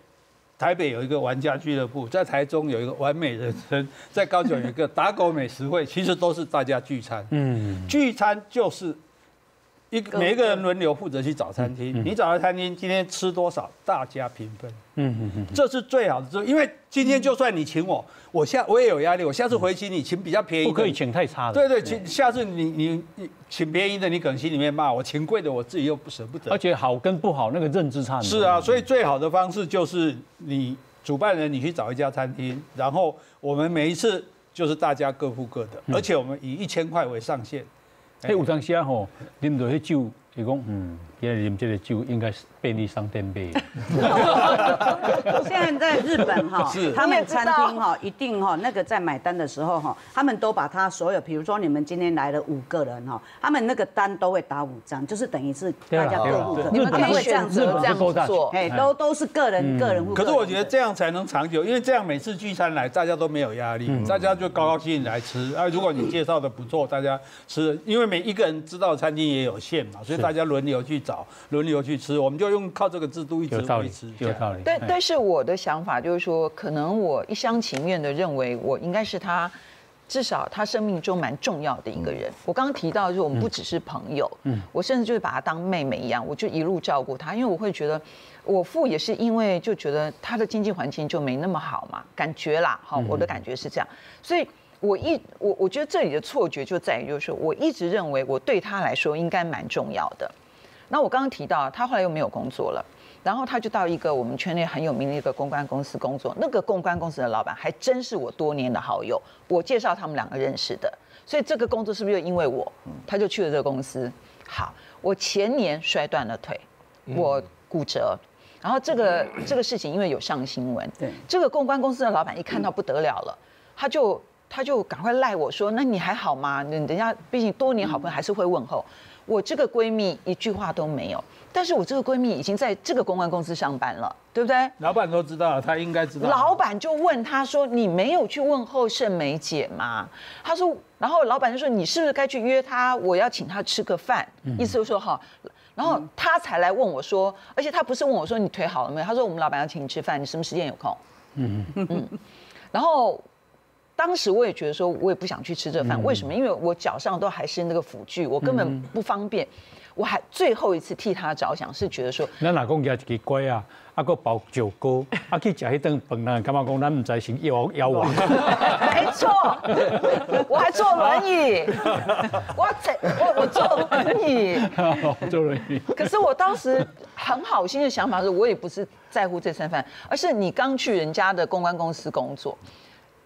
台北有一个玩家俱乐部，在台中有一个完美人生，在高雄有一个打狗美食会，其实都是大家聚餐，嗯，聚餐就是一个每一个人轮流负责去找餐厅，嗯、你找到餐厅今天吃多少，大家平分。嗯嗯嗯，这是最好的，因为今天就算你请我，我下我也有压力，我下次回请你，请比较便宜的，不可以请太差的。对对，请下次你你你请便宜的，你可能心里面骂我；请贵的，我自己又不舍不得。而且好跟不好那个认知差很多。是啊，所以最好的方式就是你主办人你去找一家餐厅，然后我们每一次就是大家各付各的，而且我们以一千块为上限。哎、嗯，有当时啊吼，啉到迄酒。提供嗯，现在饮这个酒应该是便利商店杯。现在在日本哈、喔，他们餐厅哈、喔、一定哈、喔、那个在买单的时候哈、喔，他们都把他所有，比如说你们今天来了五个人哈、喔，他们那个单都会打五张，就是等于是大家各付各。你们可以选择这样做，哎，都都是个人个人付。可是我觉得这样才能长久，因为这样每次聚餐来大家都没有压力，大家就高高兴兴来吃。啊，如果你介绍的不错，大家吃，因为每一个人知道餐厅也有限嘛，所以。大家轮流去找，轮流去吃，我们就用靠这个制度一直维持。有道理。但但是我的想法就是说，可能我一厢情愿的认为，我应该是他，至少他生命中蛮重要的一个人。嗯、我刚刚提到，就是我们不只是朋友，嗯，我甚至就是把他当妹妹一样，我就一路照顾他，因为我会觉得，我付也是因为就觉得他的经济环境就没那么好嘛，感觉啦，好，我的感觉是这样，所以。我一我我觉得这里的错觉就在于，就是说我一直认为我对他来说应该蛮重要的。那我刚刚提到，他后来又没有工作了，然后他就到一个我们圈内很有名的一个公关公司工作。那个公关公司的老板还真是我多年的好友，我介绍他们两个认识的。所以这个工作是不是就因为我，他就去了这个公司？好，我前年摔断了腿，我骨折。然后这个这个事情因为有上新闻，对这个公关公司的老板一看到不得了了，他就。他就赶快赖我说：“那你还好吗？你等一下，毕竟多年好朋友还是会问候。”我这个闺蜜一句话都没有，但是我这个闺蜜已经在这个公关公司上班了，对不对？老板都知道，她应该知道。老板就问她说：“你没有去问候盛梅姐吗？”她说，然后老板就说：“你是不是该去约她？我要请她吃个饭。嗯”意思就说哈，然后她才来问我说，而且她不是问我说你腿好了没有，她说我们老板要请你吃饭，你什么时间有空？嗯嗯，然后。当时我也觉得说，我也不想去吃这饭，为什么？因为我脚上都还是那个辅具，我根本不方便。我还最后一次替他着想，是觉得说，咱若讲也是乖啊，啊个包酒糕，啊去食迄顿饭，人感觉讲咱唔知是妖妖王。没错，我还坐轮椅，我我我坐轮椅，坐轮椅。可是我当时很好心的想法是，我也不是在乎这餐饭，而是你刚去人家的公关公司工作。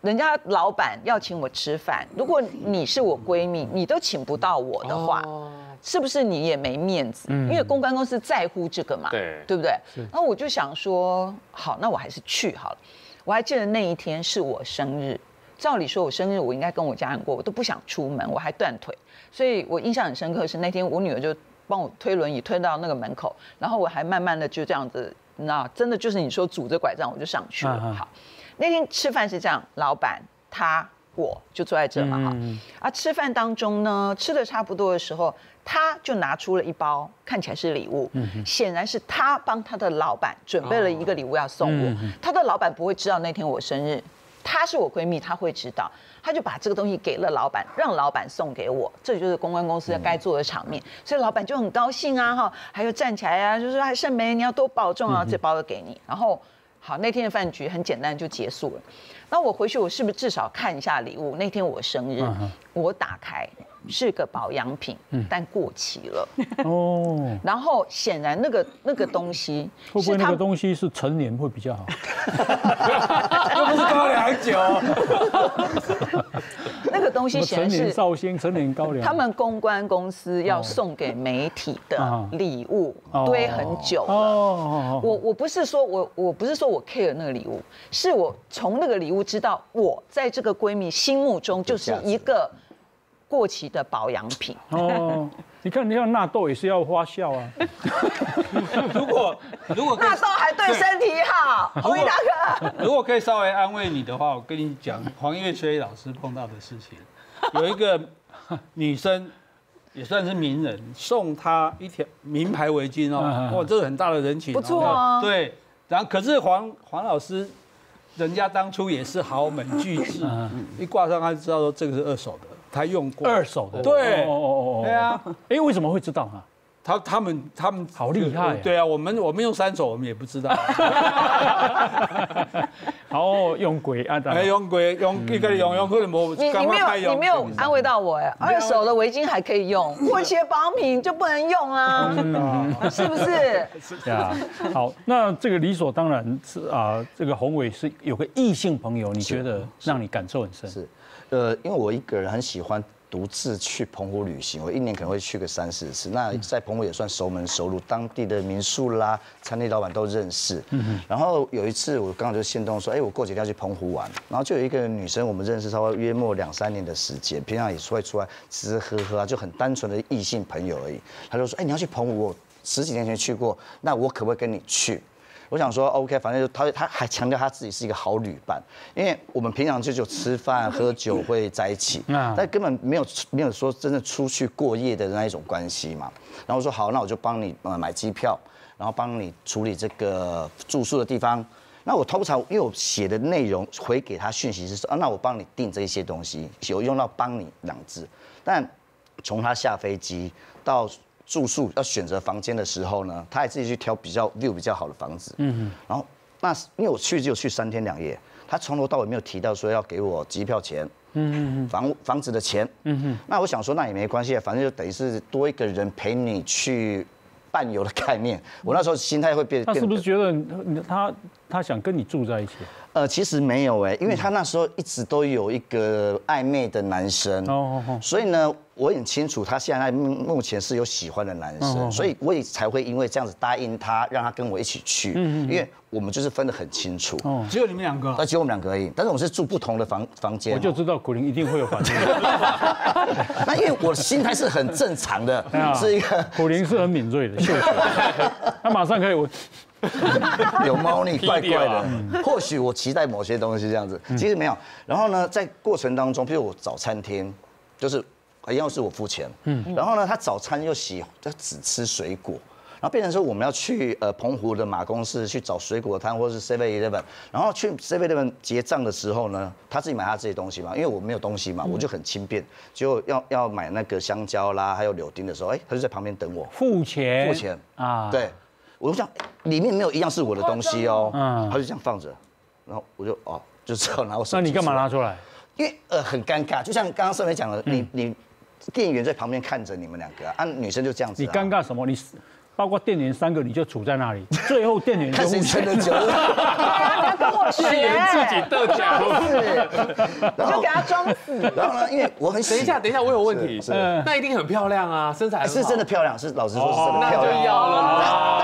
人家老板要请我吃饭，如果你是我闺蜜，你都请不到我的话，哦、是不是你也没面子？嗯、因为公关公司在乎这个嘛， 对, 对不对？然后我就想说，好，那我还是去好了。我还记得那一天是我生日，照理说我生日我应该跟我家人过，我都不想出门，我还断腿，所以我印象很深刻是那天我女儿就帮我推轮椅推到那个门口，然后我还慢慢的就这样子，那真的就是你说拄着拐杖我就上去了，啊、好。那天吃饭是这样，老板他我就坐在这嘛哈，嗯、啊吃饭当中呢，吃的差不多的时候，他就拿出了一包看起来是礼物，嗯、显然是他帮他的老板准备了一个礼物要送我，哦嗯、他的老板不会知道那天我生日，他是我闺蜜，他会知道，他就把这个东西给了老板，让老板送给我，这就是公关公司该做的场面，嗯、所以老板就很高兴啊哈，还有站起来啊，就说还盛梅你要多保重啊，嗯、这包的给你，然后。好，那天的饭局很简单就结束了。那我回去，我是不是至少看一下礼物？那天我生日，啊、我打开是个保养品，嗯、但过期了。哦。然后显然那个那个东西，会不会那个东西是成年会比较好？又不是高粱酒。那个东西显然是成年绍兴、成年高粱。他们公关公司要送给媒体的礼物，堆很久了。我我不是说我我不是说我 care 那个礼物，是我从那个礼物知道我在这个闺蜜心目中就是一个过期的保养品。哦，你看，你像纳豆也是要花销啊。如果如果纳豆还对身体好，洪大哥，如果可以稍微安慰你的话，我跟你讲，黄岳吹老师碰到的事情，有一个女生也算是名人，送她一条名牌围巾哦，哇，这是很大的人情，不错啊。对，然后可是黄黄老师。人家当初也是豪门巨制，一挂上他就知道说这个是二手的，他用过二手的，对，哦哦哦，对啊，哎，为什么会知道啊？他他们他们好厉害，对啊，我们我们用三手我们也不知道，哦，用鬼啊，哎，用鬼用一个用用可能无，你你没有你没有安慰到我哎，二手的围巾还可以用，过期保养品就不能用啊，是不是？是啊，好，那这个理所当然是啊，这个宏伟是有个异性朋友，你觉得让你感受很深？是，呃，因为我一个人很喜欢。独自去澎湖旅行，我一年可能会去个三四次。那在澎湖也算熟门熟路，当地的民宿啦、餐厅老板都认识。嗯、然后有一次我刚好就心动说，哎、欸，我过几天要去澎湖玩。然后就有一个女生，我们认识超过约莫两三年的时间，平常也是会出来吃吃喝喝啊，就很单纯的异性朋友而已。她就说，哎、欸，你要去澎湖，我十几年前去过，那我可不可以跟你去？我想说 ，OK， 反正就他，他还强调他自己是一个好旅伴，因为我们平常就就吃饭喝酒会在一起，但根本没有没有说真的出去过夜的那一种关系嘛。然后我说好，那我就帮你呃买机票，然后帮你处理这个住宿的地方。那我通常因为我写的内容回给他讯息是说，啊，那我帮你订这一些东西，有用到帮你两字。但从他下飞机到住宿要选择房间的时候呢，他还自己去挑比较 view 比较好的房子。嗯，然后那因为我去就去三天两夜，他从头到尾没有提到说要给我机票钱，嗯，房房子的钱，嗯那我想说那也没关系，反正就等于是多一个人陪你去伴游的概念。我那时候心态会变。他是不是觉得他他想跟你住在一起？呃，其实没有哎、欸，因为他那时候一直都有一个暧昧的男生，哦哦哦，所以呢。我很清楚他现在目前是有喜欢的男生，所以我也才会因为这样子答应他，让他跟我一起去，因为我们就是分得很清楚。只有你们两个？那只有我们两个而已。但是我们是住不同的房房间。我就知道古林一定会有反应。那因为我心态是很正常的，是一个古林是很敏锐的，他马上可以我。 有猫腻，怪怪的。或许我期待某些东西这样子，其实没有。然后呢，在过程当中，比如我早餐厅，就是一样是我付钱。嗯。然后呢，他早餐又喜他只吃水果，然后变成说我们要去呃澎湖的马公市去找水果摊，或者是 seven eleven， 然后去 seven eleven 结账的时候呢，他自己买他自己东西嘛，因为我没有东西嘛，我就很轻便，就要要买那个香蕉啦，还有柳丁的时候，哎，他就在旁边等我付钱。付钱啊，对。 我就想，里面没有一样是我的东西哦，嗯，他就这样放着，然后我就哦，就只好拿我手机。那你干嘛拿出来？因为呃很尴尬，就像刚刚盛梅讲的，你你店员在旁边看着你们两个，啊女生就这样子。你尴尬什么？你包括店员三个，你就杵在那里，最后店员就互相的酒，跟我学，自己斗架，然后给他装死。然后呢，因为我很等一下，等一下，我有问题，那一定很漂亮啊，身材是真的漂亮，是老实说是真的漂亮。那就要了。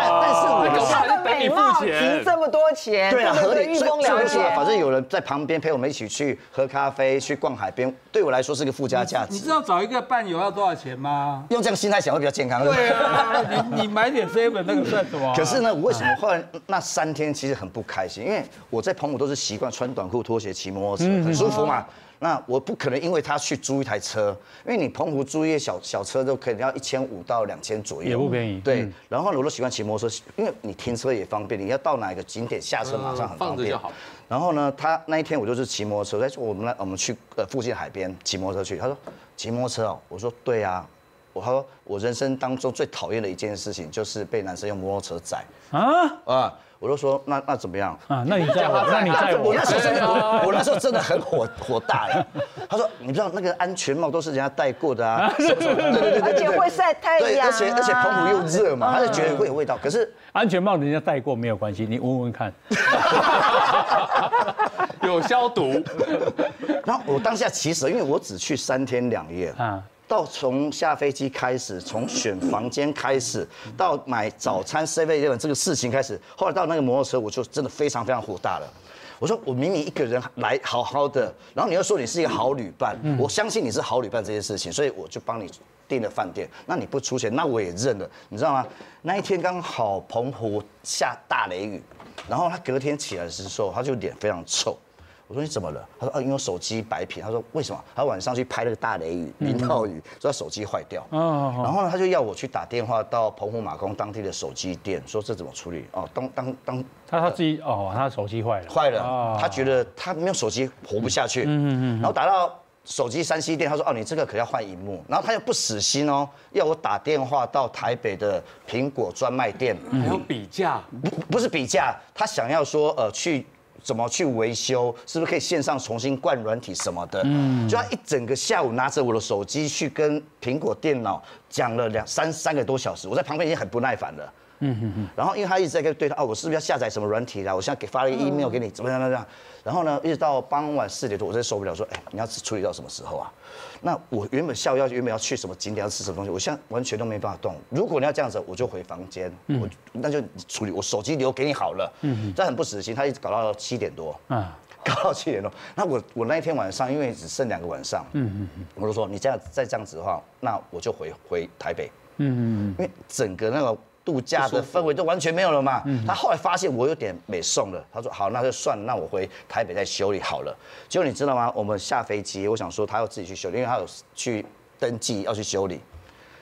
他的美貌值这么多钱，对啊，合理。所以反正有人在旁边陪我们一起去喝咖啡、去逛海边，对我来说是个附加价值。你知道找一个伴游要多少钱吗？用这样心态想会比较健康。对啊，你你买点 seven 那个算什么？可是呢，我为什么后来那三天其实很不开心？因为我在澎湖都是习惯穿短裤、拖鞋、骑摩托车，很舒服嘛。 那我不可能因为他去租一台车，因为你澎湖租一些小小车都可能要一千五到两千左右，也不便宜。对，嗯、然后我都喜欢骑摩托车，因为你停车也方便，你要到哪个景点下车马上很方便。嗯、放着就好。然后呢，他那一天我就是骑摩托车，在我们那我们去呃附近海边骑摩托车去。他说骑摩托车哦，我说对啊，我他说我人生当中最讨厌的一件事情就是被男生用摩托车载啊啊。 我就说那那怎么样啊？那你在我，那你在我，我那时候真的，我我那时候真的很火火大呀。他说，你知道那个安全帽都是人家戴过的啊，对对对，而且会晒太阳，而且而且澎湖又热嘛，他就觉得会有味道。可是安全帽人家戴过没有关系，你闻闻看，有消毒。然后我当下其实因为我只去三天两夜啊。 到从下飞机开始，从选房间开始，到买早餐 seven eleven 这个事情开始，后来到那个摩托车，我就真的非常非常火大了。我说我明明一个人来好好的，然后你又说你是一个好旅伴，我相信你是好旅伴这件事情，所以我就帮你订了饭店。那你不出钱，那我也认了，你知道吗？那一天刚好澎湖下大雷雨，然后他隔天起来的时候，他就脸非常臭。 我说你怎么了？他说啊，因为我手机白屏。他说为什么？他晚上去拍那个大雷雨、淋到雨，所以他手机坏掉。然后呢，他就要我去打电话到澎湖马公当地的手机店，说这怎么处理？哦，当当当，他他自己哦，他手机坏了，坏了，他觉得他没有手机活不下去。嗯嗯然后打到手机三 C 店，他说哦，你这个可要换屏幕。然后他又不死心哦，要我打电话到台北的苹果专卖店，还有比价，不不是比价，他想要说呃去。 怎么去维修？是不是可以线上重新灌软体什么的？嗯，就他一整个下午拿着我的手机去跟苹果电脑讲了两三三个多小时，我在旁边已经很不耐烦了。嗯哼哼。然后因为他一直在跟对他哦，我是不是要下载什么软体啦？我现在给发了一个 email 给你，怎么样怎么样？然后呢，一直到傍晚四点多，我真受不了，说哎，你要处理到什么时候啊？那我原本下午要原本要去什么景点要吃什么东西，我现在完全都没办法动。如果你要这样子，我就回房间，嗯、我那就处理，我手机留给你好了。嗯，但很不死心，他一直搞到七点多，啊，搞到七点多。那我我那一天晚上，因为只剩两个晚上，嗯嗯嗯，我就说你这样再这样子的话，那我就回回台北，嗯嗯嗯，因为整个那个。 度假的氛围都完全没有了嘛。他后来发现我有点没送了，他说好，那就算了，那我回台北再修理好了。结果你知道吗？我们下飞机，我想说他要自己去修理，因为他有去登记要去修理。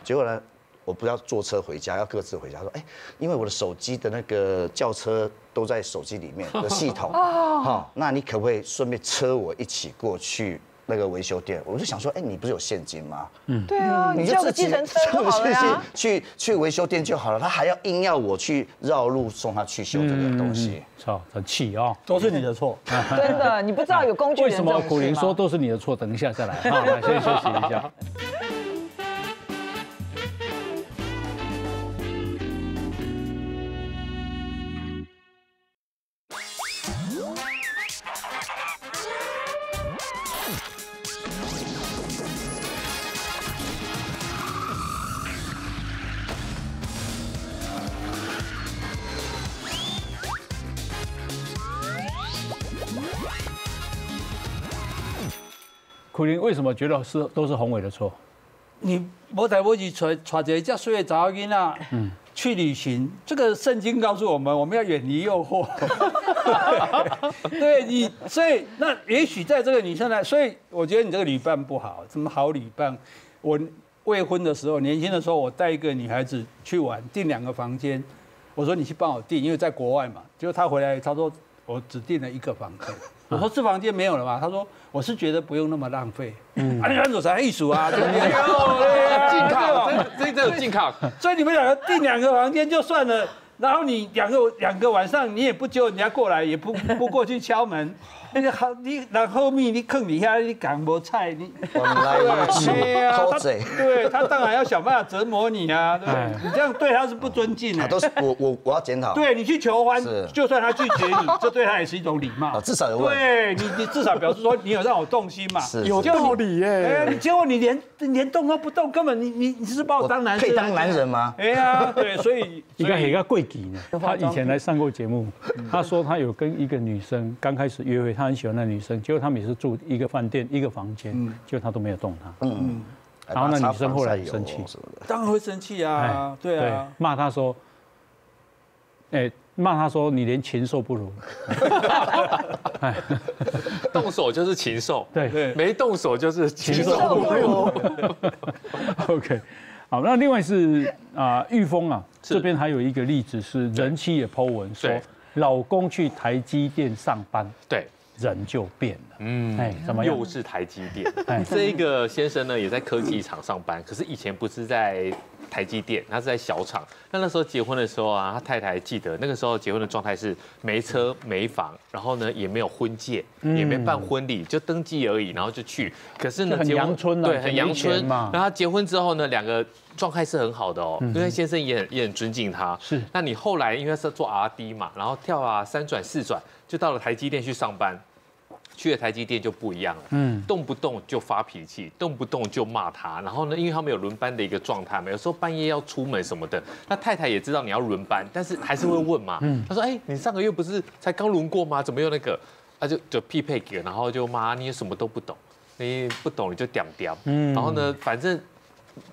结果呢，我不要坐车回家，要各自回家。他说哎、欸，因为我的手机的那个轿车都在手机里面的系统，好，那你可不可以顺便车我一起过去？ 那个维修店，我就想说，哎，你不是有现金吗？嗯，对啊，你就自己坐去去去维修店就好了。他还要硬要我去绕路送他去修这个东西，操，很气哦，都是你的错，真的，你不知道有工具人。为什么古林说都是你的错？等一下再来，好，先休息一下。柯林为什么觉得是都是宏伟的错？你无代无志带带一个这么小的查某囡仔，嗯，去旅行，这个圣经告诉我们，我们要远离诱惑。对你，所以那也许在这个女生来，所以我觉得你这个旅伴不好，怎么好旅伴？我未婚的时候，年轻的时候，我带一个女孩子去玩，订两个房间，我说你去帮我订，因为在国外嘛。结果她回来，她说我只订了一个房间。 我说这房间没有了嘛？他说我是觉得不用那么浪费。嗯，啊，你那种才艺术啊，对不对？进卡，这这有进卡。所以你们两个订两个房间就算了，然后你两个两个晚上你也不叫人家过来，也不不过去敲门，那个好你然后面你坑底下你赶不菜你。我来了，对啊，对他当然要想办法折磨你啊，对不对？你这样对他是不尊敬的。都是我我我要检讨。对你去求欢，就算他拒绝你，这对他也是一种礼貌。至少有问。 对你，你至少表示说你有让我动心嘛，有道理耶。哎，你结果你连连动都不动，根本你你你是把我当男人？可以当男人吗？哎呀，对，所以你看很个贵气呢。他以前来上过节目，他说他有跟一个女生刚开始约会，他很喜欢那女生，结果他们也是住一个饭店一个房间，结果他都没有动她。嗯，然后那女生后来很生气，当然会生气啊，对啊，骂他说，哎。 骂他说你连禽兽不如，动手就是禽兽，对，没动手就是禽兽不如。OK， 好，那另外是啊，玉峰啊，这边还有一个例子是人妻也 po 文说，老公去台积电上班，对，人就变了，嗯，哎，怎么又是台积电？哎，这一个先生呢也在科技厂上班，可是以前不是在。 台积电，他是在小厂。那那时候结婚的时候啊，他太太记得那个时候结婚的状态是没车没房，然后呢也没有婚戒，也没办婚礼，就登记而已，然后就去。可是呢，很阳春啊，对，很阳春嘛。然后他结婚之后呢，两个状态是很好的哦，因为先生也很也很尊敬他。是。那你后来因为是做 R and D 嘛，然后跳啊三转四转，就到了台积电去上班。 去了台积电就不一样了，嗯，动不动就发脾气，动不动就骂他。然后呢，因为他们有轮班的一个状态嘛，有时候半夜要出门什么的，那太太也知道你要轮班，但是还是会问嘛。嗯，他说：“哎、欸，你上个月不是才刚轮过吗？怎么又那个？”他、啊、就就匹配给，然后就骂你什么都不懂，你不懂你就屌屌。嗯，然后呢，反正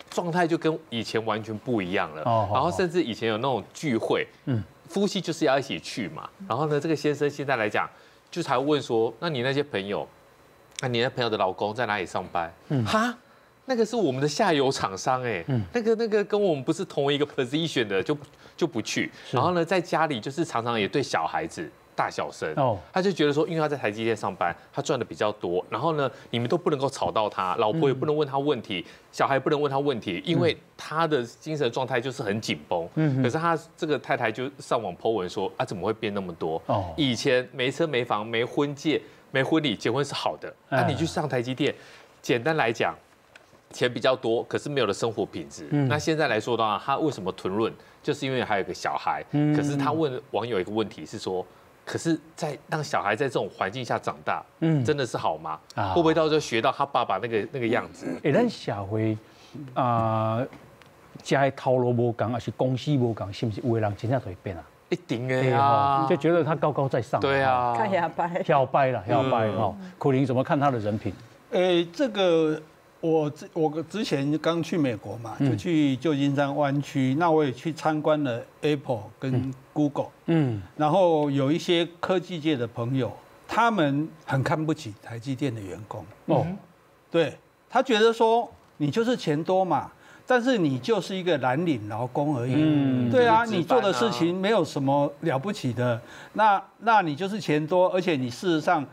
状态就跟以前完全不一样了。哦，然后甚至以前有那种聚会，嗯，夫妻就是要一起去嘛。然后呢，这个先生现在来讲。 就才问说，那你那些朋友，那你那朋友的老公在哪里上班？嗯，哈，那个是我们的下游厂商哎、欸，嗯，那个那个跟我们不是同一个 position 的，就就不去。然后呢，在家里就是常常也对小孩子大小声哦，他就觉得说，因为他在台积电上班，他赚的比较多，然后呢，你们都不能够吵到他，老婆也不能问他问题，嗯、小孩不能问他问题，因为他的精神状态就是很紧绷。嗯，可是他这个太太就上网 po 文说，啊，怎么会变那么多？哦，以前没车没房没婚戒没婚礼，结婚是好的，那、啊、你去上台积电，简单来讲。 钱比较多，可是没有了生活品质。嗯、那现在来说的话，他为什么囤论，就是因为还有一个小孩。嗯、可是他问网友一个问题是说，可是，在让小孩在这种环境下长大，嗯，真的是好吗？啊、会不会到时候学到他爸爸那个那个样子？哎、欸，咱社会啊，家、呃、头路无同，还是公司无同，是不是有的人真正会变啊？ 一定的呀，就觉得他高高在上。对啊，看摇摆，摇摆了，摇摆哈。柯林怎么看他的人品？哎、欸，这个。 我之我之前刚去美国嘛，就去旧金山湾区，那我也去参观了 Apple 跟 Google， 嗯，然后有一些科技界的朋友，他们很看不起台积电的员工哦，对他觉得说你就是钱多嘛，但是你就是一个蓝领劳工而已，嗯，对啊，你做的事情没有什么了不起的，那那你就是钱多，而且你事实上。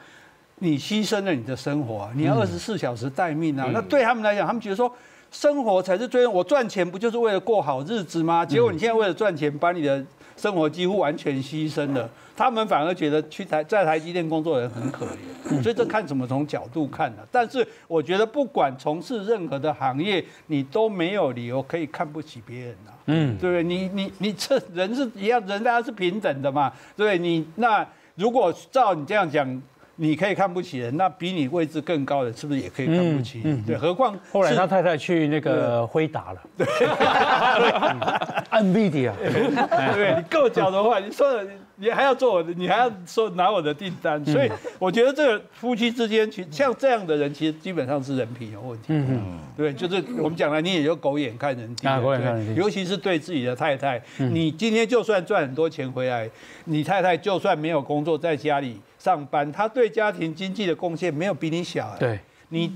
你牺牲了你的生活、啊，你要二十四小时待命啊！嗯、那对他们来讲，他们觉得说生活才是最……我赚钱不就是为了过好日子吗？结果你现在为了赚钱，把你的生活几乎完全牺牲了。他们反而觉得去台在台积电工作的人很可怜，所以这看怎么从角度看呢、啊？但是我觉得，不管从事任何的行业，你都没有理由可以看不起别人啊。嗯，对不对？你你你这人是一样，人大家是平等的嘛，对不对？你那如果照你这样讲。 你可以看不起人，那比你位置更高的是不是也可以看不起？嗯嗯、对，何况后来他太太去那个辉达了，对，Nvidia， 对，你够狡的话，你说的你还要做我的，你还要说拿我的订单，嗯、所以我觉得这个夫妻之间，其像这样的人，其实基本上是人品有问题。嗯，对，就是我们讲了，你也有狗眼看人低，啊、对，尤其是对自己的太太，嗯、你今天就算赚很多钱回来，你太太就算没有工作，在家里上班，她对家庭经济的贡献没有比你小。对，你。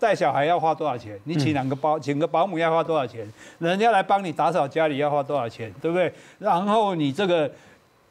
带小孩要花多少钱？你请两个保请个保姆要花多少钱？人家来帮你打扫家里要花多少钱？对不对？然后你这个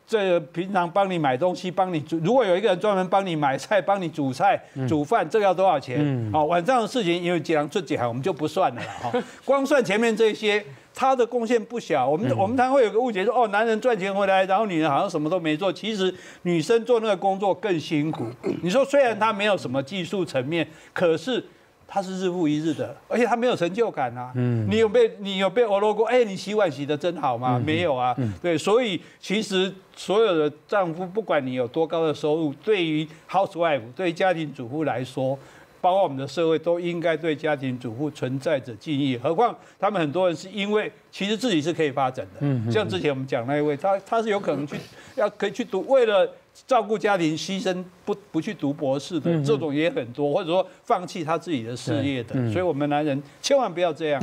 这个、平常帮你买东西，帮你煮，如果有一个人专门帮你买菜、帮你煮菜、煮饭，这个要多少钱？嗯、哦，晚上的事情因为讲这几行我们就不算了哈、哦，光算前面这些。 他的贡献不小，我们、嗯、我们常会有个误解说，哦，男人赚钱回来，然后女人好像什么都没做。其实女生做那个工作更辛苦。你说虽然她没有什么技术层面，可是她是日复一日的，而且她没有成就感啊。嗯，你有被你有被欧罗过？哎、欸，你洗碗洗得真好吗？嗯、没有啊。嗯、对，所以其实所有的丈夫，不管你有多高的收入，对于 housewife 对于家庭主妇来说。 包括我们的社会都应该对家庭主妇存在着敬意，何况他们很多人是因为其实自己是可以发展的，嗯，像之前我们讲那一位，他他是有可能去要可以去读，为了照顾家庭牺牲不不去读博士的，这种也很多，或者说放弃他自己的事业的，所以我们男人千万不要这样。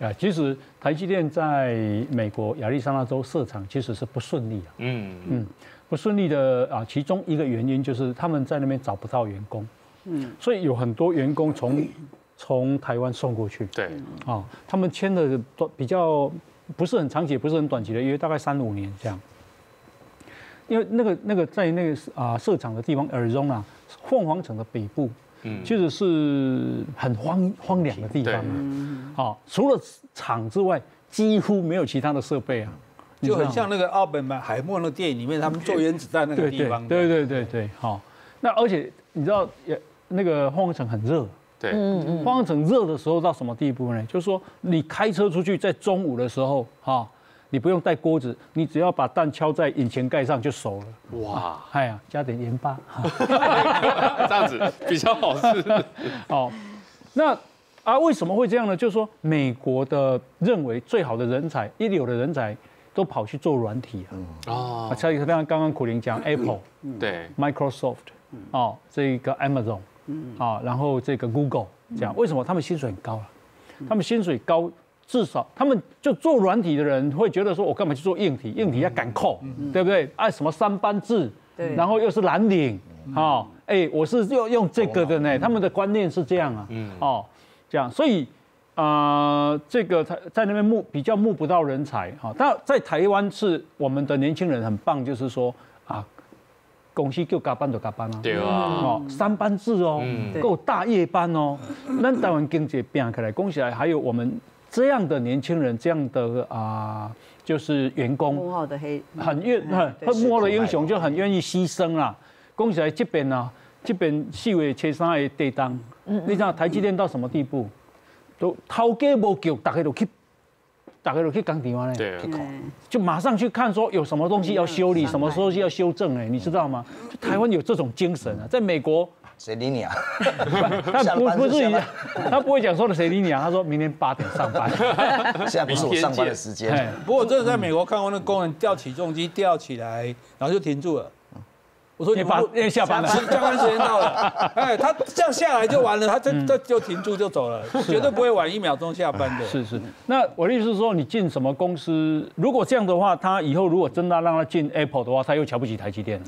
啊，其实台积电在美国亚利桑那州设厂其实是不顺利的，嗯嗯，不顺利的啊，其中一个原因就是他们在那边找不到员工。 嗯，所以有很多员工从从台湾送过去，对，啊，他们签的比较不是很长期，也不是很短期的约，大概三五年这样。因为那个那个在那个啊设厂的地方 Arizona 凤凰城的北部，嗯，其实是很荒荒凉的地方啊，啊，除了厂之外，几乎没有其他的设备啊。 就很像那个奥本海默那电影里面，他们做原子弹那个地方。对对对对，好，那而且。 你知道，也那个凤凰城很热，对，凤凰城热的时候到什么地步呢？就是说，你开车出去，在中午的时候，哈，你不用带锅子，你只要把蛋敲在引擎盖上就熟了。哇，哎呀，加点盐巴，这样子比较好吃。哦，那啊，为什么会这样呢？就是说，美国的认为最好的人才、一流的人才。 都跑去做软体啊！哦，像刚刚苦苓讲 Apple， 对 ，Microsoft， 哦，这个 Amazon， 啊，然后这个 Google， 这样为什么他们薪水很高啊？他们薪水高，至少他们就做软体的人会觉得说，我干嘛去做硬体？硬体要赶扣，对不对？啊，什么三班制，对，然后又是蓝领，哦，哎，我是要用这个的呢。他们的观念是这样啊，哦，这样，所以。 啊、呃，这个在在那边募比较募不到人才哈，但在台湾是我们的年轻人很棒，就是说啊，公司就加班就加班啊，对啊，哦，三班制哦，够、嗯、大夜班哦，咱台湾经济变起来，恭喜来，还有我们这样的年轻人，这样的啊、呃，就是员工，幕后的黑，很愿很幕后的英雄就很愿意牺牲啦，恭喜来这边啊，这边四月七三的地当，嗯、你知道台积电到什么地步？ 都头家无叫，大家都去，大家都去工厂嘞，对，就马上去看说有什么东西要修理，什么东西要修正哎，你知道吗？就台湾有这种精神啊，在美国谁理你啊？他不不是，他不会讲说的谁理你啊？他说明天八点上班，现在不是我上班的时间。不过我真的在美国看过那工人吊起重机吊起来，然后就停住了。 我说你把你下班了，下班时间到了，哎，他这样下来就完了，他这这就停住就走了，绝对不会晚一秒钟下班的。是是。那我的意思是说，你进什么公司，如果这样的话，他以后如果真的让他进 Apple 的话，他又瞧不起台积电了，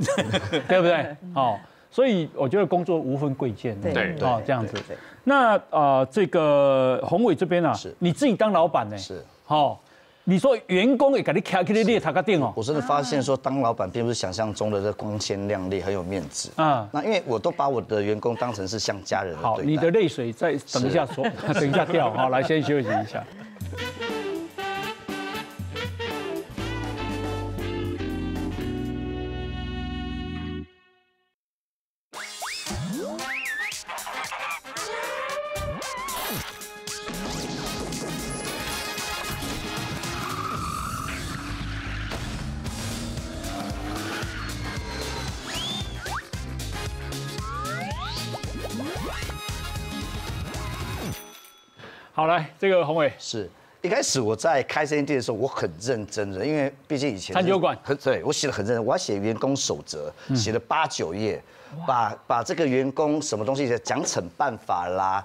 对不对？哦，所以我觉得工作无分贵贱。对对。哦，这样子。那啊，这个宏伟这边啊，你自己当老板呢？是。好。 你说员工也给你卡起来列他个店哦，我真的发现说当老板并不是想象中的这光鲜亮丽，很有面子啊。那因为我都把我的员工当成是像家人。好，你的泪水再等一下说，等一下掉。好，来先休息一下。好，来这个宏伟是一开始我在开这间店的时候，我很认真的，因为毕竟以前餐酒馆，对我写的很认真，我要写员工守则，写了八九页，把把这个员工什么东西的奖惩办法啦。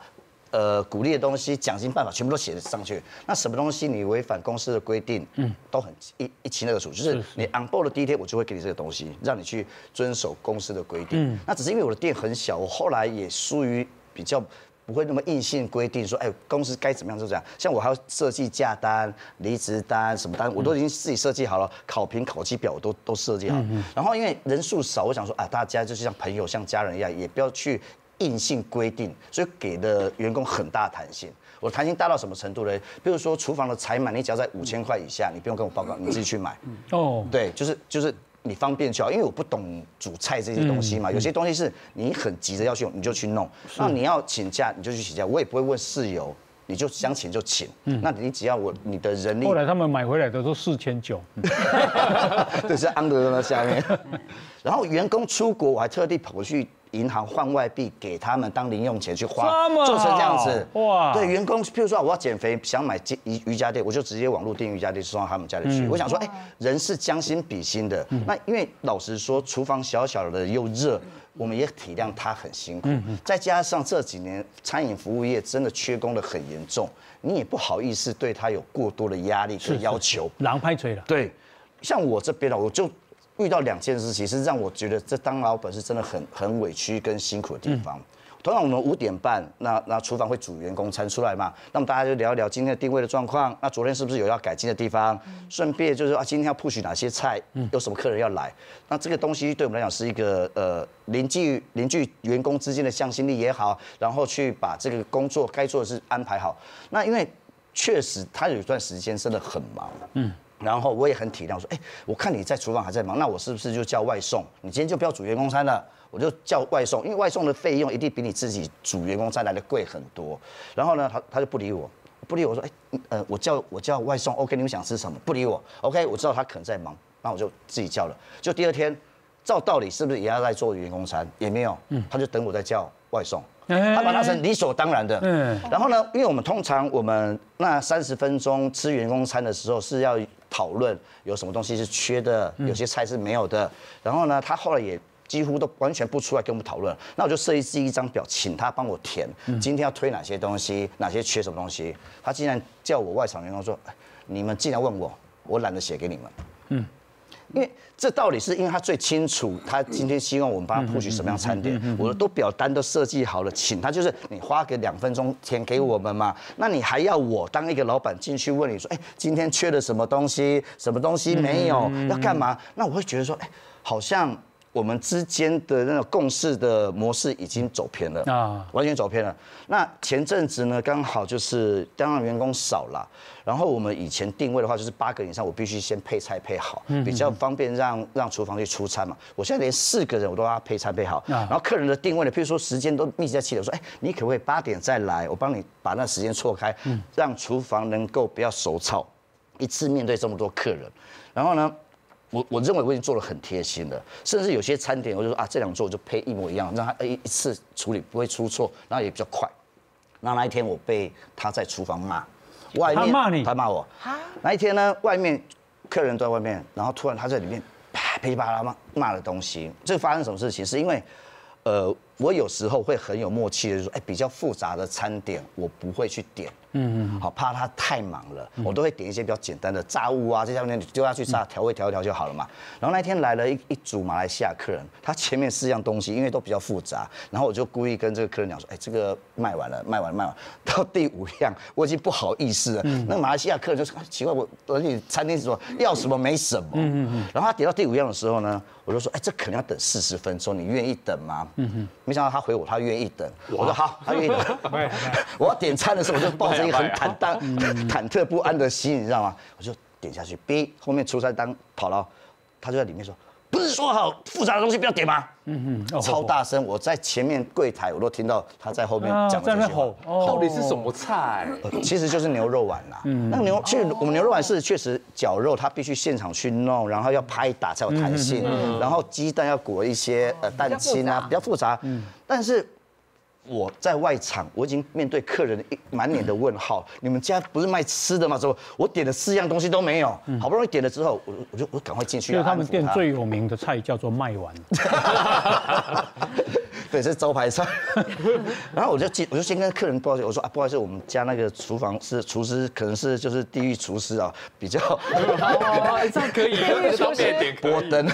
呃，鼓励的东西、奖金办法全部都写上去。那什么东西你违反公司的规定，嗯，都很一一清二楚。就是你 on board 的第一天，我就会给你这个东西，让你去遵守公司的规定。嗯、那只是因为我的店很小，我后来也疏于比较不会那么硬性规定，说哎，公司该怎么样就怎样。像我还要设计假单、离职单什么单，我都已经自己设计好了，考评、考绩表我都都设计好。嗯、然后因为人数少，我想说啊，大家就是像朋友、像家人一样，也不要去。 硬性规定，所以给的员工很大弹性。我弹性大到什么程度呢？比如说厨房的采买，你只要在五千块以下，你不用跟我报告，你自己去买。哦，对，就是就是你方便就好，因为我不懂煮菜这些东西嘛，有些东西是你很急着要去用，你就去弄。那你要请假，你就去请假，我也不会问事由。 你就想请就请，嗯、那你只要我你的人力。后来他们买回来的都四千九，对，是安德在下面。然后员工出国，我还特地跑去银行换外币给他们当零用钱去花，做成这样子。哇！对员工，譬如说我要减肥，想买瑜瑜伽垫，我就直接网络订瑜伽垫送到他们家里去。嗯、我想说，哎、欸，人是将心比心的。嗯、那因为老实说，厨房小小的又热。 我们也体谅他很辛苦，再加上这几年餐饮服务业真的缺工的很严重，你也不好意思对他有过多的压力和要求。狼拍锤了。对，像我这边呢，我就遇到两件事情，是让我觉得这当老板是真的很很委屈跟辛苦的地方。通常我们五点半，那那厨房会煮员工餐出来嘛，那么大家就聊一聊今天的定位的状况，那昨天是不是有要改进的地方？顺便就是啊，今天要 push 哪些菜，有什么客人要来？那这个东西对我们来讲是一个呃。 邻居邻居员工之间的向心力也好，然后去把这个工作该做的事安排好。那因为确实他有一段时间真的很忙，嗯，然后我也很体谅，说，哎，我看你在厨房还在忙，那我是不是就叫外送？你今天就不要煮员工餐了，我就叫外送，因为外送的费用一定比你自己煮员工餐来的贵很多。然后呢，他他就不理我，不理我说，哎，呃，我叫我叫外送 ，OK， 你们想吃什么？不理我 ，OK， 我知道他可能在忙，那我就自己叫了。就第二天。 照道理是不是也要在做员工餐？也没有，他就等我在叫外送，他把它成理所当然的。然后呢，因为我们通常我们那三十分钟吃员工餐的时候是要讨论有什么东西是缺的，有些菜是没有的。然后呢，他后来也几乎都完全不出来跟我们讨论。那我就设计一张表，请他帮我填，今天要推哪些东西，哪些缺什么东西。他竟然叫我外场员工说：“你们既然问我，我懒得写给你们。”嗯。 因为这道理是因为他最清楚，他今天希望我们帮他布局什么样餐点，我都表单都设计好了，请他就是你花个两分钟填给我们嘛。那你还要我当一个老板进去问你说，哎，今天缺了什么东西，什么东西没有，要干嘛？那我会觉得说，哎，好像我们之间的那种共识的模式已经走偏了啊，完全走偏了。那前阵子呢，刚好就是当然员工少了。 然后我们以前定位的话，就是八个人以上，我必须先配菜配好，比较方便让让厨房去出餐嘛。我现在连四个人我都要配餐配好。然后客人的定位呢，譬如说时间都密集在七点，我说哎，你可不可以八点再来？我帮你把那时间错开，让厨房能够不要手操，一次面对这么多客人。然后呢，我我认为我已经做得很贴心了，甚至有些餐点我就说啊，这两桌我就配一模一样，让他一一次处理不会出错，然后也比较快。那那一天我被他在厨房骂。 外面他骂你，他骂我。那一天呢，外面客人都在外面，然后突然他在里面啪噼里啪啦骂骂的东西。这发生什么事情？是因为，呃，我有时候会很有默契的说，哎，比较复杂的餐点我不会去点，嗯嗯，好怕他太忙了，我都会点一些比较简单的炸物啊，这下面你丢下去炸，调味调一调就好了嘛。然后那一天来了一一组马来西亚客人，他前面四样东西因为都比较复杂，然后我就故意跟这个客人讲说，哎，这个卖完了，卖完了，卖完了。 到第五样，我已经不好意思了。嗯、那马来西亚客人就说奇怪，我而且餐厅说要什么没什么。嗯嗯嗯、然后他点到第五样的时候呢，我就说，哎，这可能要等四十分钟，你愿意等吗？嗯、没想到他回我，他愿意等。我说好，他愿意等。我要点餐的时候，我就抱着一个很忐忑、忐忑不安的心，你知道吗？我就点下去，哔，后面出差单跑了，他就在里面说。 不是说好复杂的东西不要点吗？嗯嗯，超大声！我在前面柜台，我都听到他在后面讲这句话。到底是什么菜？其实就是牛肉丸啦。那牛去我们牛肉丸是确实绞肉，它必须现场去弄，然后要拍打才有弹性，然后鸡蛋要裹一些呃蛋清啊，比较复杂。但是我在外场，我已经面对客人一满脸的问号。你们家不是卖吃的吗？之后我点了四样东西都没有，好不容易点了之后，我我就我赶快进去。因为他们店最有名的菜叫做卖完。对，这是招牌菜。然后我就进，我就先跟客人抱歉，我说啊，不好意思，我们家那个厨房是厨师，可能是就是地狱厨师啊，比较。哦，这样可以，方便点。波登。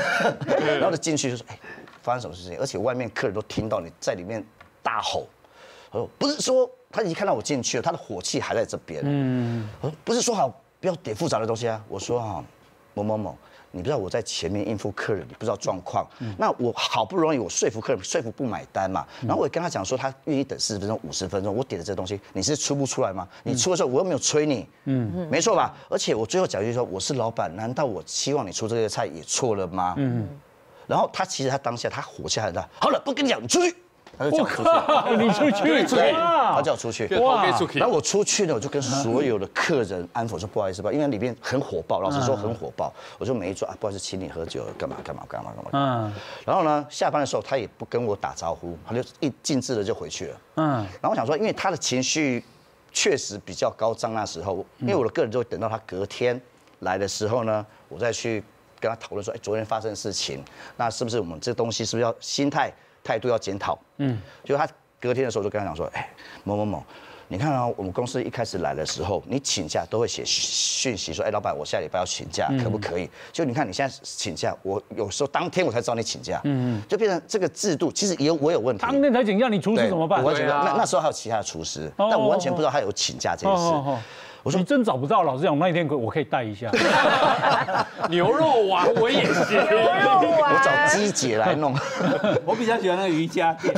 然后就进去就说，哎，发生什么事情？而且外面客人都听到你在里面大吼。我说不是说他已经看到我进去了，他的火气还在这边。嗯。我说不是说好不要点复杂的东西啊。我说哈，某某某。 你不知道我在前面应付客人，你不知道状况。嗯、那我好不容易我说服客人，说服不买单嘛。然后我也跟他讲说，他愿意等四十分钟、五十分钟，我点的这东西，你是出不出来吗？你出的时候我又没有催你，嗯，没错吧？而且我最后讲一句说，我是老板，难道我期望你出这个菜也错了吗？嗯。然后他其实他当下他火气很大，好了，不跟你讲，你出去。 他就叫我出去，你出去，对，他叫我出去，然后我出去呢，我就跟所有的客人安抚说不好意思吧，因为里面很火爆，老实说很火爆，我就每一桌啊不好意思，请你喝酒，干嘛干嘛干嘛干嘛。嗯，然后呢，下班的时候他也不跟我打招呼，他就一径直的就回去了。嗯，然后我想说，因为他的情绪确实比较高涨，那时候，因为我的客人就会等到他隔天来的时候呢，我再去跟他讨论说，哎，昨天发生的事情，那是不是我们这东西是不是要心态？ 态度要检讨，嗯，就他隔天的时候就跟他讲说，哎、欸，某某某，你看啊，我们公司一开始来的时候，你请假都会写讯息说，哎、欸，老板，我下礼拜要请假，嗯、可不可以？就你看你现在请假，我有时候当天我才知道你请假，嗯就变成这个制度其实也有我有问题。当天才请假，你厨师怎么办？我完全、啊、那那时候还有其他的厨师，哦、但我完全不知道他有请假这件事。哦哦哦 我说你真找不到，老实讲，那一天我可以带一下牛肉丸，我也是。牛肉丸，我找鸡姐来弄。我比较喜欢那个瑜伽垫。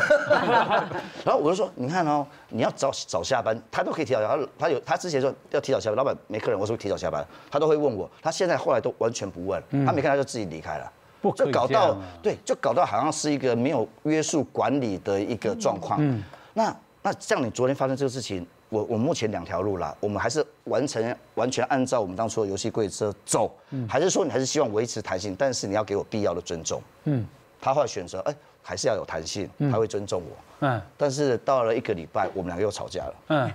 然后我就说，你看哦，你要早早下班，他都可以提早下班。他他有他之前说要提早下班，老板没客人，我说提早下班，他都会问我。他现在后来都完全不问，他没看他就自己离开了。 就搞到对，就搞到好像是一个没有约束管理的一个状况。嗯，那那像你昨天发生这个事情。 我我目前两条路啦，我们还是完成完全按照我们当初的游戏规则走，嗯、还是说你还是希望维持弹性，但是你要给我必要的尊重。嗯，他后来选择，哎、欸，还是要有弹性，嗯、他会尊重我。嗯，但是到了一个礼拜，我们两个又吵架了。嗯，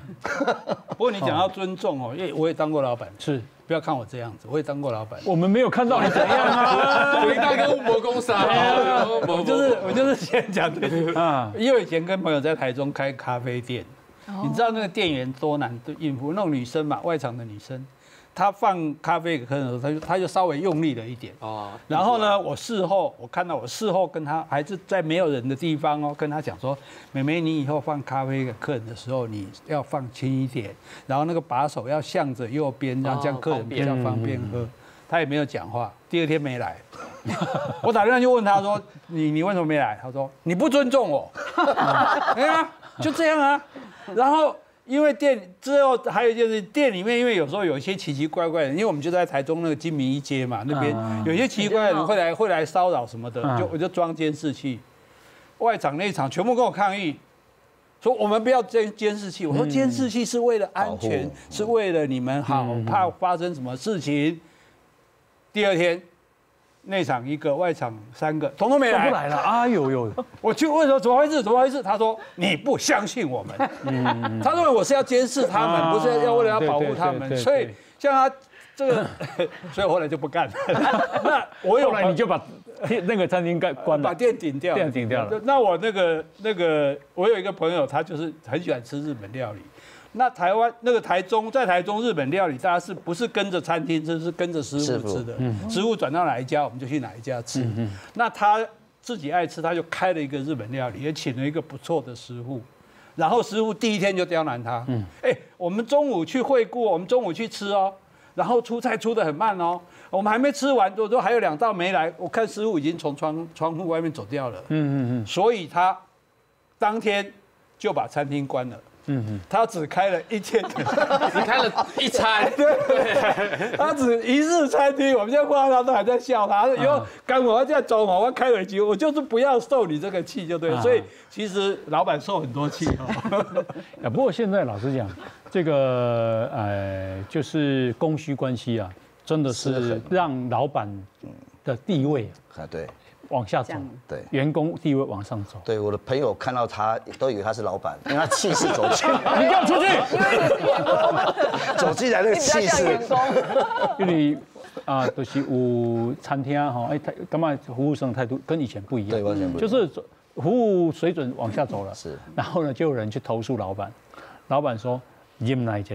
不过你讲到尊重哦、喔，因为我也当过老板，是不要看我这样子，我也当过老板。我们没有看到你怎样啊，我大哥魔攻杀，我就是我就是先讲这个啊，因为以前跟朋友在台中开咖啡店。 你知道那个店员多难应付？那种女生嘛，外场的女生，她放咖啡给客人的时候，她就她就稍微用力了一点哦。然后呢，我事后我看到我事后跟她还是在没有人的地方哦，跟她讲说，妹妹，你以后放咖啡给客人的时候，你要放轻一点，然后那个把手要向着右边，然后这样客人比较方便喝。她也没有讲话，第二天没来。 我打电话就问他说：“你你为什么没来？”他说：“你不尊重我。”对啊，就这样啊。然后因为店之后还有一件事，店里面因为有时候有一些奇奇怪怪的，因为我们就在台中那个金明一街嘛，那边有些奇奇怪怪的人会来会来骚扰什么的，就我就装监视器。外场那一场全部跟我抗议，说我们不要监监视器。我说监视器是为了安全，是为了你们好，怕发生什么事情。第二天。 内场一个，外场三个，统统没来。不来了啊！有有，我去问说怎么回事？怎么回事？他说你不相信我们。嗯、他认为我是要监视他们，啊、不是要为了要保护他们。所以像他这个，所以后来就不干了。那我有后来你就把那个餐厅盖关了，把店顶掉，店顶掉了。那我那个那个，我有一个朋友，他就是很喜欢吃日本料理。 那台湾那个台中，在台中日本料理，大家是不是跟着餐厅吃，是跟着食物吃的？食物转到哪一家，我们就去哪一家吃。嗯、那他自己爱吃，他就开了一个日本料理，也请了一个不错的师傅。然后师傅第一天就刁难他，嗯，哎、欸，我们中午去惠顾，我们中午去吃哦、喔，然后出菜出得很慢哦、喔，我们还没吃完，我都还有两道没来，我看师傅已经从窗窗户外面走掉了。嗯嗯嗯，所以他当天就把餐厅关了。 嗯，他只开了一天，只开了一餐，对，他只一日餐厅。我们现在看他都还在笑他，以后干我要这样走嘛，我要开回去，我就是不要受你这个气就对了。所以其实老板受很多气哦。啊，不过现在老实讲，这个呃，就是供需关系啊，真的是让老板的地位啊，对。 我往下走，对，员工地位往上走。对，我的朋友看到他都以为他是老板，因为他气势走进来。你给我出去！走进来那个气势。因为啊，就是有餐厅哈，哎，他干嘛服务生态度跟以前不一样？对，完全不一样。就是服务水准往下走了。是。然后呢，就有人去投诉老板，老板说。 忍耐一下，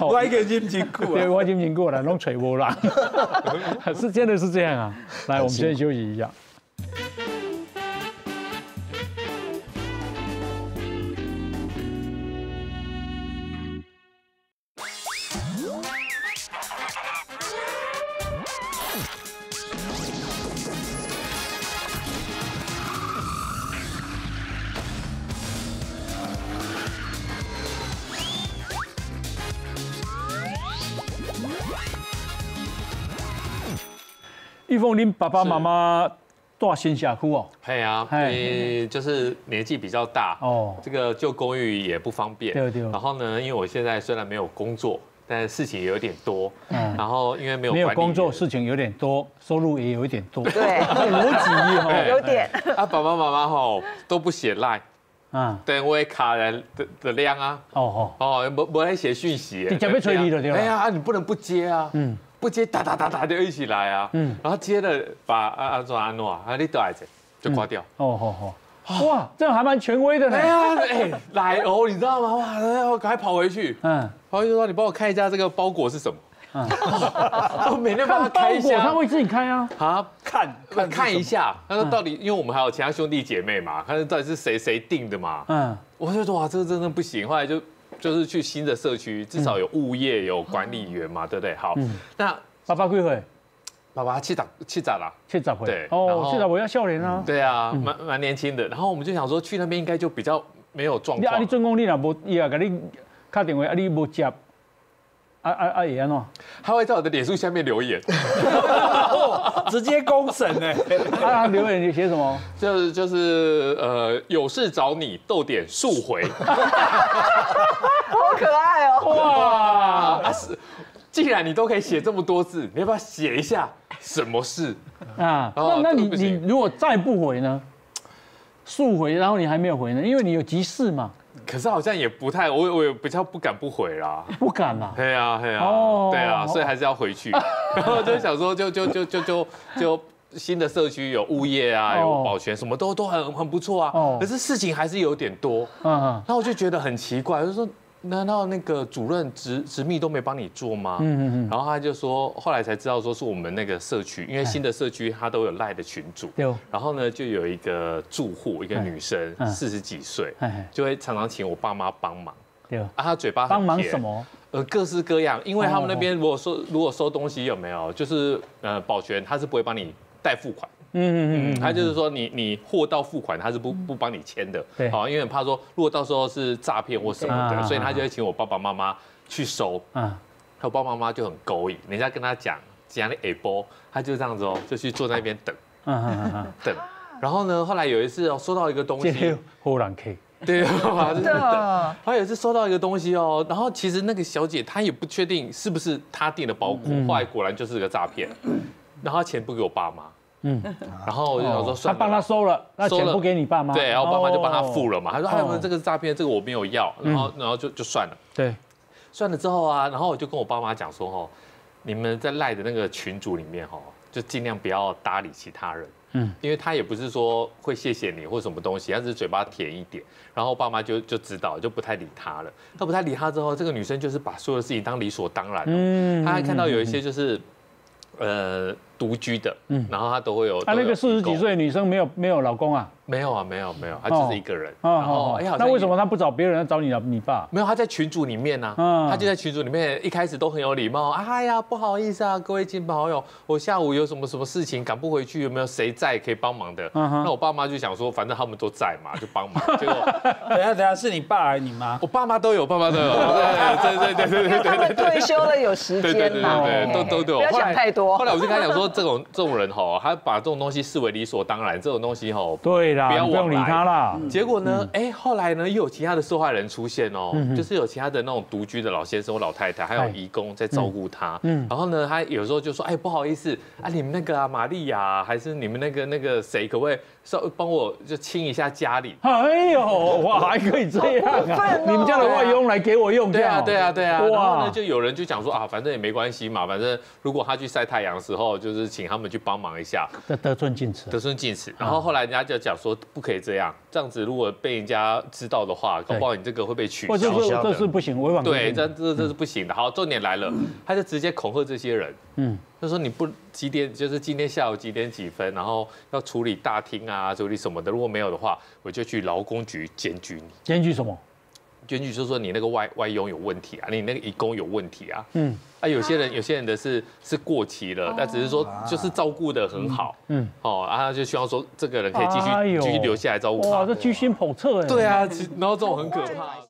我一个忍辛苦，对，我忍辛苦了，拢找无人，是真的是这样啊。来，我们先休息一下。玉凤，您爸爸妈妈住新社区哦？对啊，嗯，就是年纪比较大哦，这个旧公寓也不方便。对对。然后呢，因为我现在虽然没有工作，但事情也有点多。嗯。然后因为没有没有工作，事情有点多，收入也有一点多。对，逻辑有点。啊，爸爸妈妈吼都不写 Line。 啊，对，我卡人的的量啊。哦哦。哦，无无来写讯息。你准备催你了对吧？哎呀，你不能不接啊。嗯。 不接打打打打就一起来啊，嗯，然后接了把啊啊做安诺啊，你都来着就挂掉，哦哦哦，哇，这样还蛮权威的呢，哎呀，哎，奶油你知道吗？哇，然后赶快跑回去，嗯，跑回去说你帮我看一下这个包裹是什么，嗯，我每天帮他开一下，他会自己开啊，啊，看看一下，他说到底，因为我们还有其他兄弟姐妹嘛，看到底是谁谁订的嘛，嗯，我就说哇，这个真的不行，后来就。 就是去新的社区，至少有物业、有管理员嘛，对不对？好，那爸爸几岁？爸爸七十七十啦，七十岁。对，哦，七十岁要少年啊。对啊，蛮蛮年轻的。然后我们就想说，去那边应该就比较没有状况。你啊，你准讲你若无，伊也给你打电话，啊你无接，啊啊啊会安怎？他会在我的脸书下面留言，直接公审哎。啊，留言你写什么？就是就是呃，有事找你，逗点速回。 好可爱哦！哇，啊是，既然你都可以写这么多字，你要不要写一下什么事啊？那那你你如果再不回呢？速回，然后你还没有回呢，因为你有急事嘛。可是好像也不太，我我也比较不敢不回啦。不敢啦。对啊对啊，对啊，所以还是要回去。然后就想说，就就就就就就。 新的社区有物业啊，有保全，什么都都很很不错啊。可是事情还是有点多。嗯，那我就觉得很奇怪，就说难道那个主任执执秘都没帮你做吗？嗯嗯嗯。然后他就说，后来才知道说是我们那个社区，因为新的社区他都有赖的群组。然后呢，就有一个住户，一个女生，四十几岁，就会常常请我爸妈帮忙。对。啊，她嘴巴很甜。帮忙什么？ 呃，各式各样，因为他们那边如果收如果收东西有没有，就是呃保全他是不会帮你代付款，嗯嗯嗯，他就是说你你货到付款他是不不帮你签的，对，好，因为很怕说如果到时候是诈骗或什么的，所以他就会请我爸爸妈妈去收，嗯，我爸爸妈妈就很勾引，人家跟他讲讲的 able， 他就这样子哦，就去坐在那边等，嗯嗯嗯等，然后呢，后来有一次哦收到一个东西，好难开。 对，真的。他有一次收到一个东西哦，然后其实那个小姐她也不确定是不是她订的包裹，后来果然就是个诈骗，然后钱不给我爸妈，嗯，然后我就想说算了，他帮他收了，那钱不给你爸妈，对，然后爸妈就帮他付了嘛，他说哎，这个是诈骗，这个我没有要，然后然后就就算了，对，算了之后啊，然后我就跟我爸妈讲说哦，你们在赖的那个群组里面哦，就尽量不要搭理其他人。 嗯，因为他也不是说会谢谢你或什么东西，他只是嘴巴甜一点，然后爸妈就就知道，就不太理他了。他不太理他之后，这个女生就是把所有的事情当理所当然。嗯，她还看到有一些就是，呃，独居的，嗯，然后她都会有。她那个四十几岁的女生没有没有老公啊？没有啊，没有没有，她就是一个人。然后哎呀，那为什么她不找别人，要找你啊？你爸？没有，她在群组里面啊，她就在群组里面一开始都很有礼貌。哎呀，不好意思啊，各位亲朋好友，我下午有什么什么事情赶不回去，有没有谁在可以帮忙的？那我爸妈就想说，反正他们都在嘛，就帮忙。结果等下等下，是你爸还是你妈？我爸妈都有，爸妈都有。对对对对对对对。他们退休了有时间嘛，对对对对，不要想太多。后来我就跟他讲说。这种这种人哈，他把这种东西视为理所当然，这种东西哈，对啦，不要往来，不用理他啦。结果呢，哎，后来呢，又有其他的受害人出现哦，就是有其他的那种独居的老先生、老太太，还有移工在照顾他。嗯，然后呢，他有时候就说，哎，不好意思啊，你们那个啊，玛丽亚，还是你们那个那个谁，可不可以稍微帮我就清一下家里？哎呦，哇，还可以这样啊！你们家的外佣来给我用掉。对啊，对啊，对啊。然后呢，就有人就讲说啊，反正也没关系嘛，反正如果他去晒太阳的时候，就是请他们去帮忙一下，得得寸进尺，得寸进尺。然后后来人家就讲说，不可以这样，这样子如果被人家知道的话，搞不好你这个会被取消的。这是不行，违反对，这这这是不行的。好，重点来了，他就直接恐吓这些人，嗯，就说你不几点，就是今天下午几点几分，然后要处理大厅啊，处理什么的，如果没有的话，我就去劳工局检举你。检举什么？检举就是说你那个外外佣有问题啊，你那个移工有问题啊，嗯。啊，有些人有些人的是是过期了，但只是说就是照顾得很好，嗯，哦，啊，就希望说这个人可以继续继续留下来照顾他。哇，这居心叵测哎。对啊，然后这种很可怕。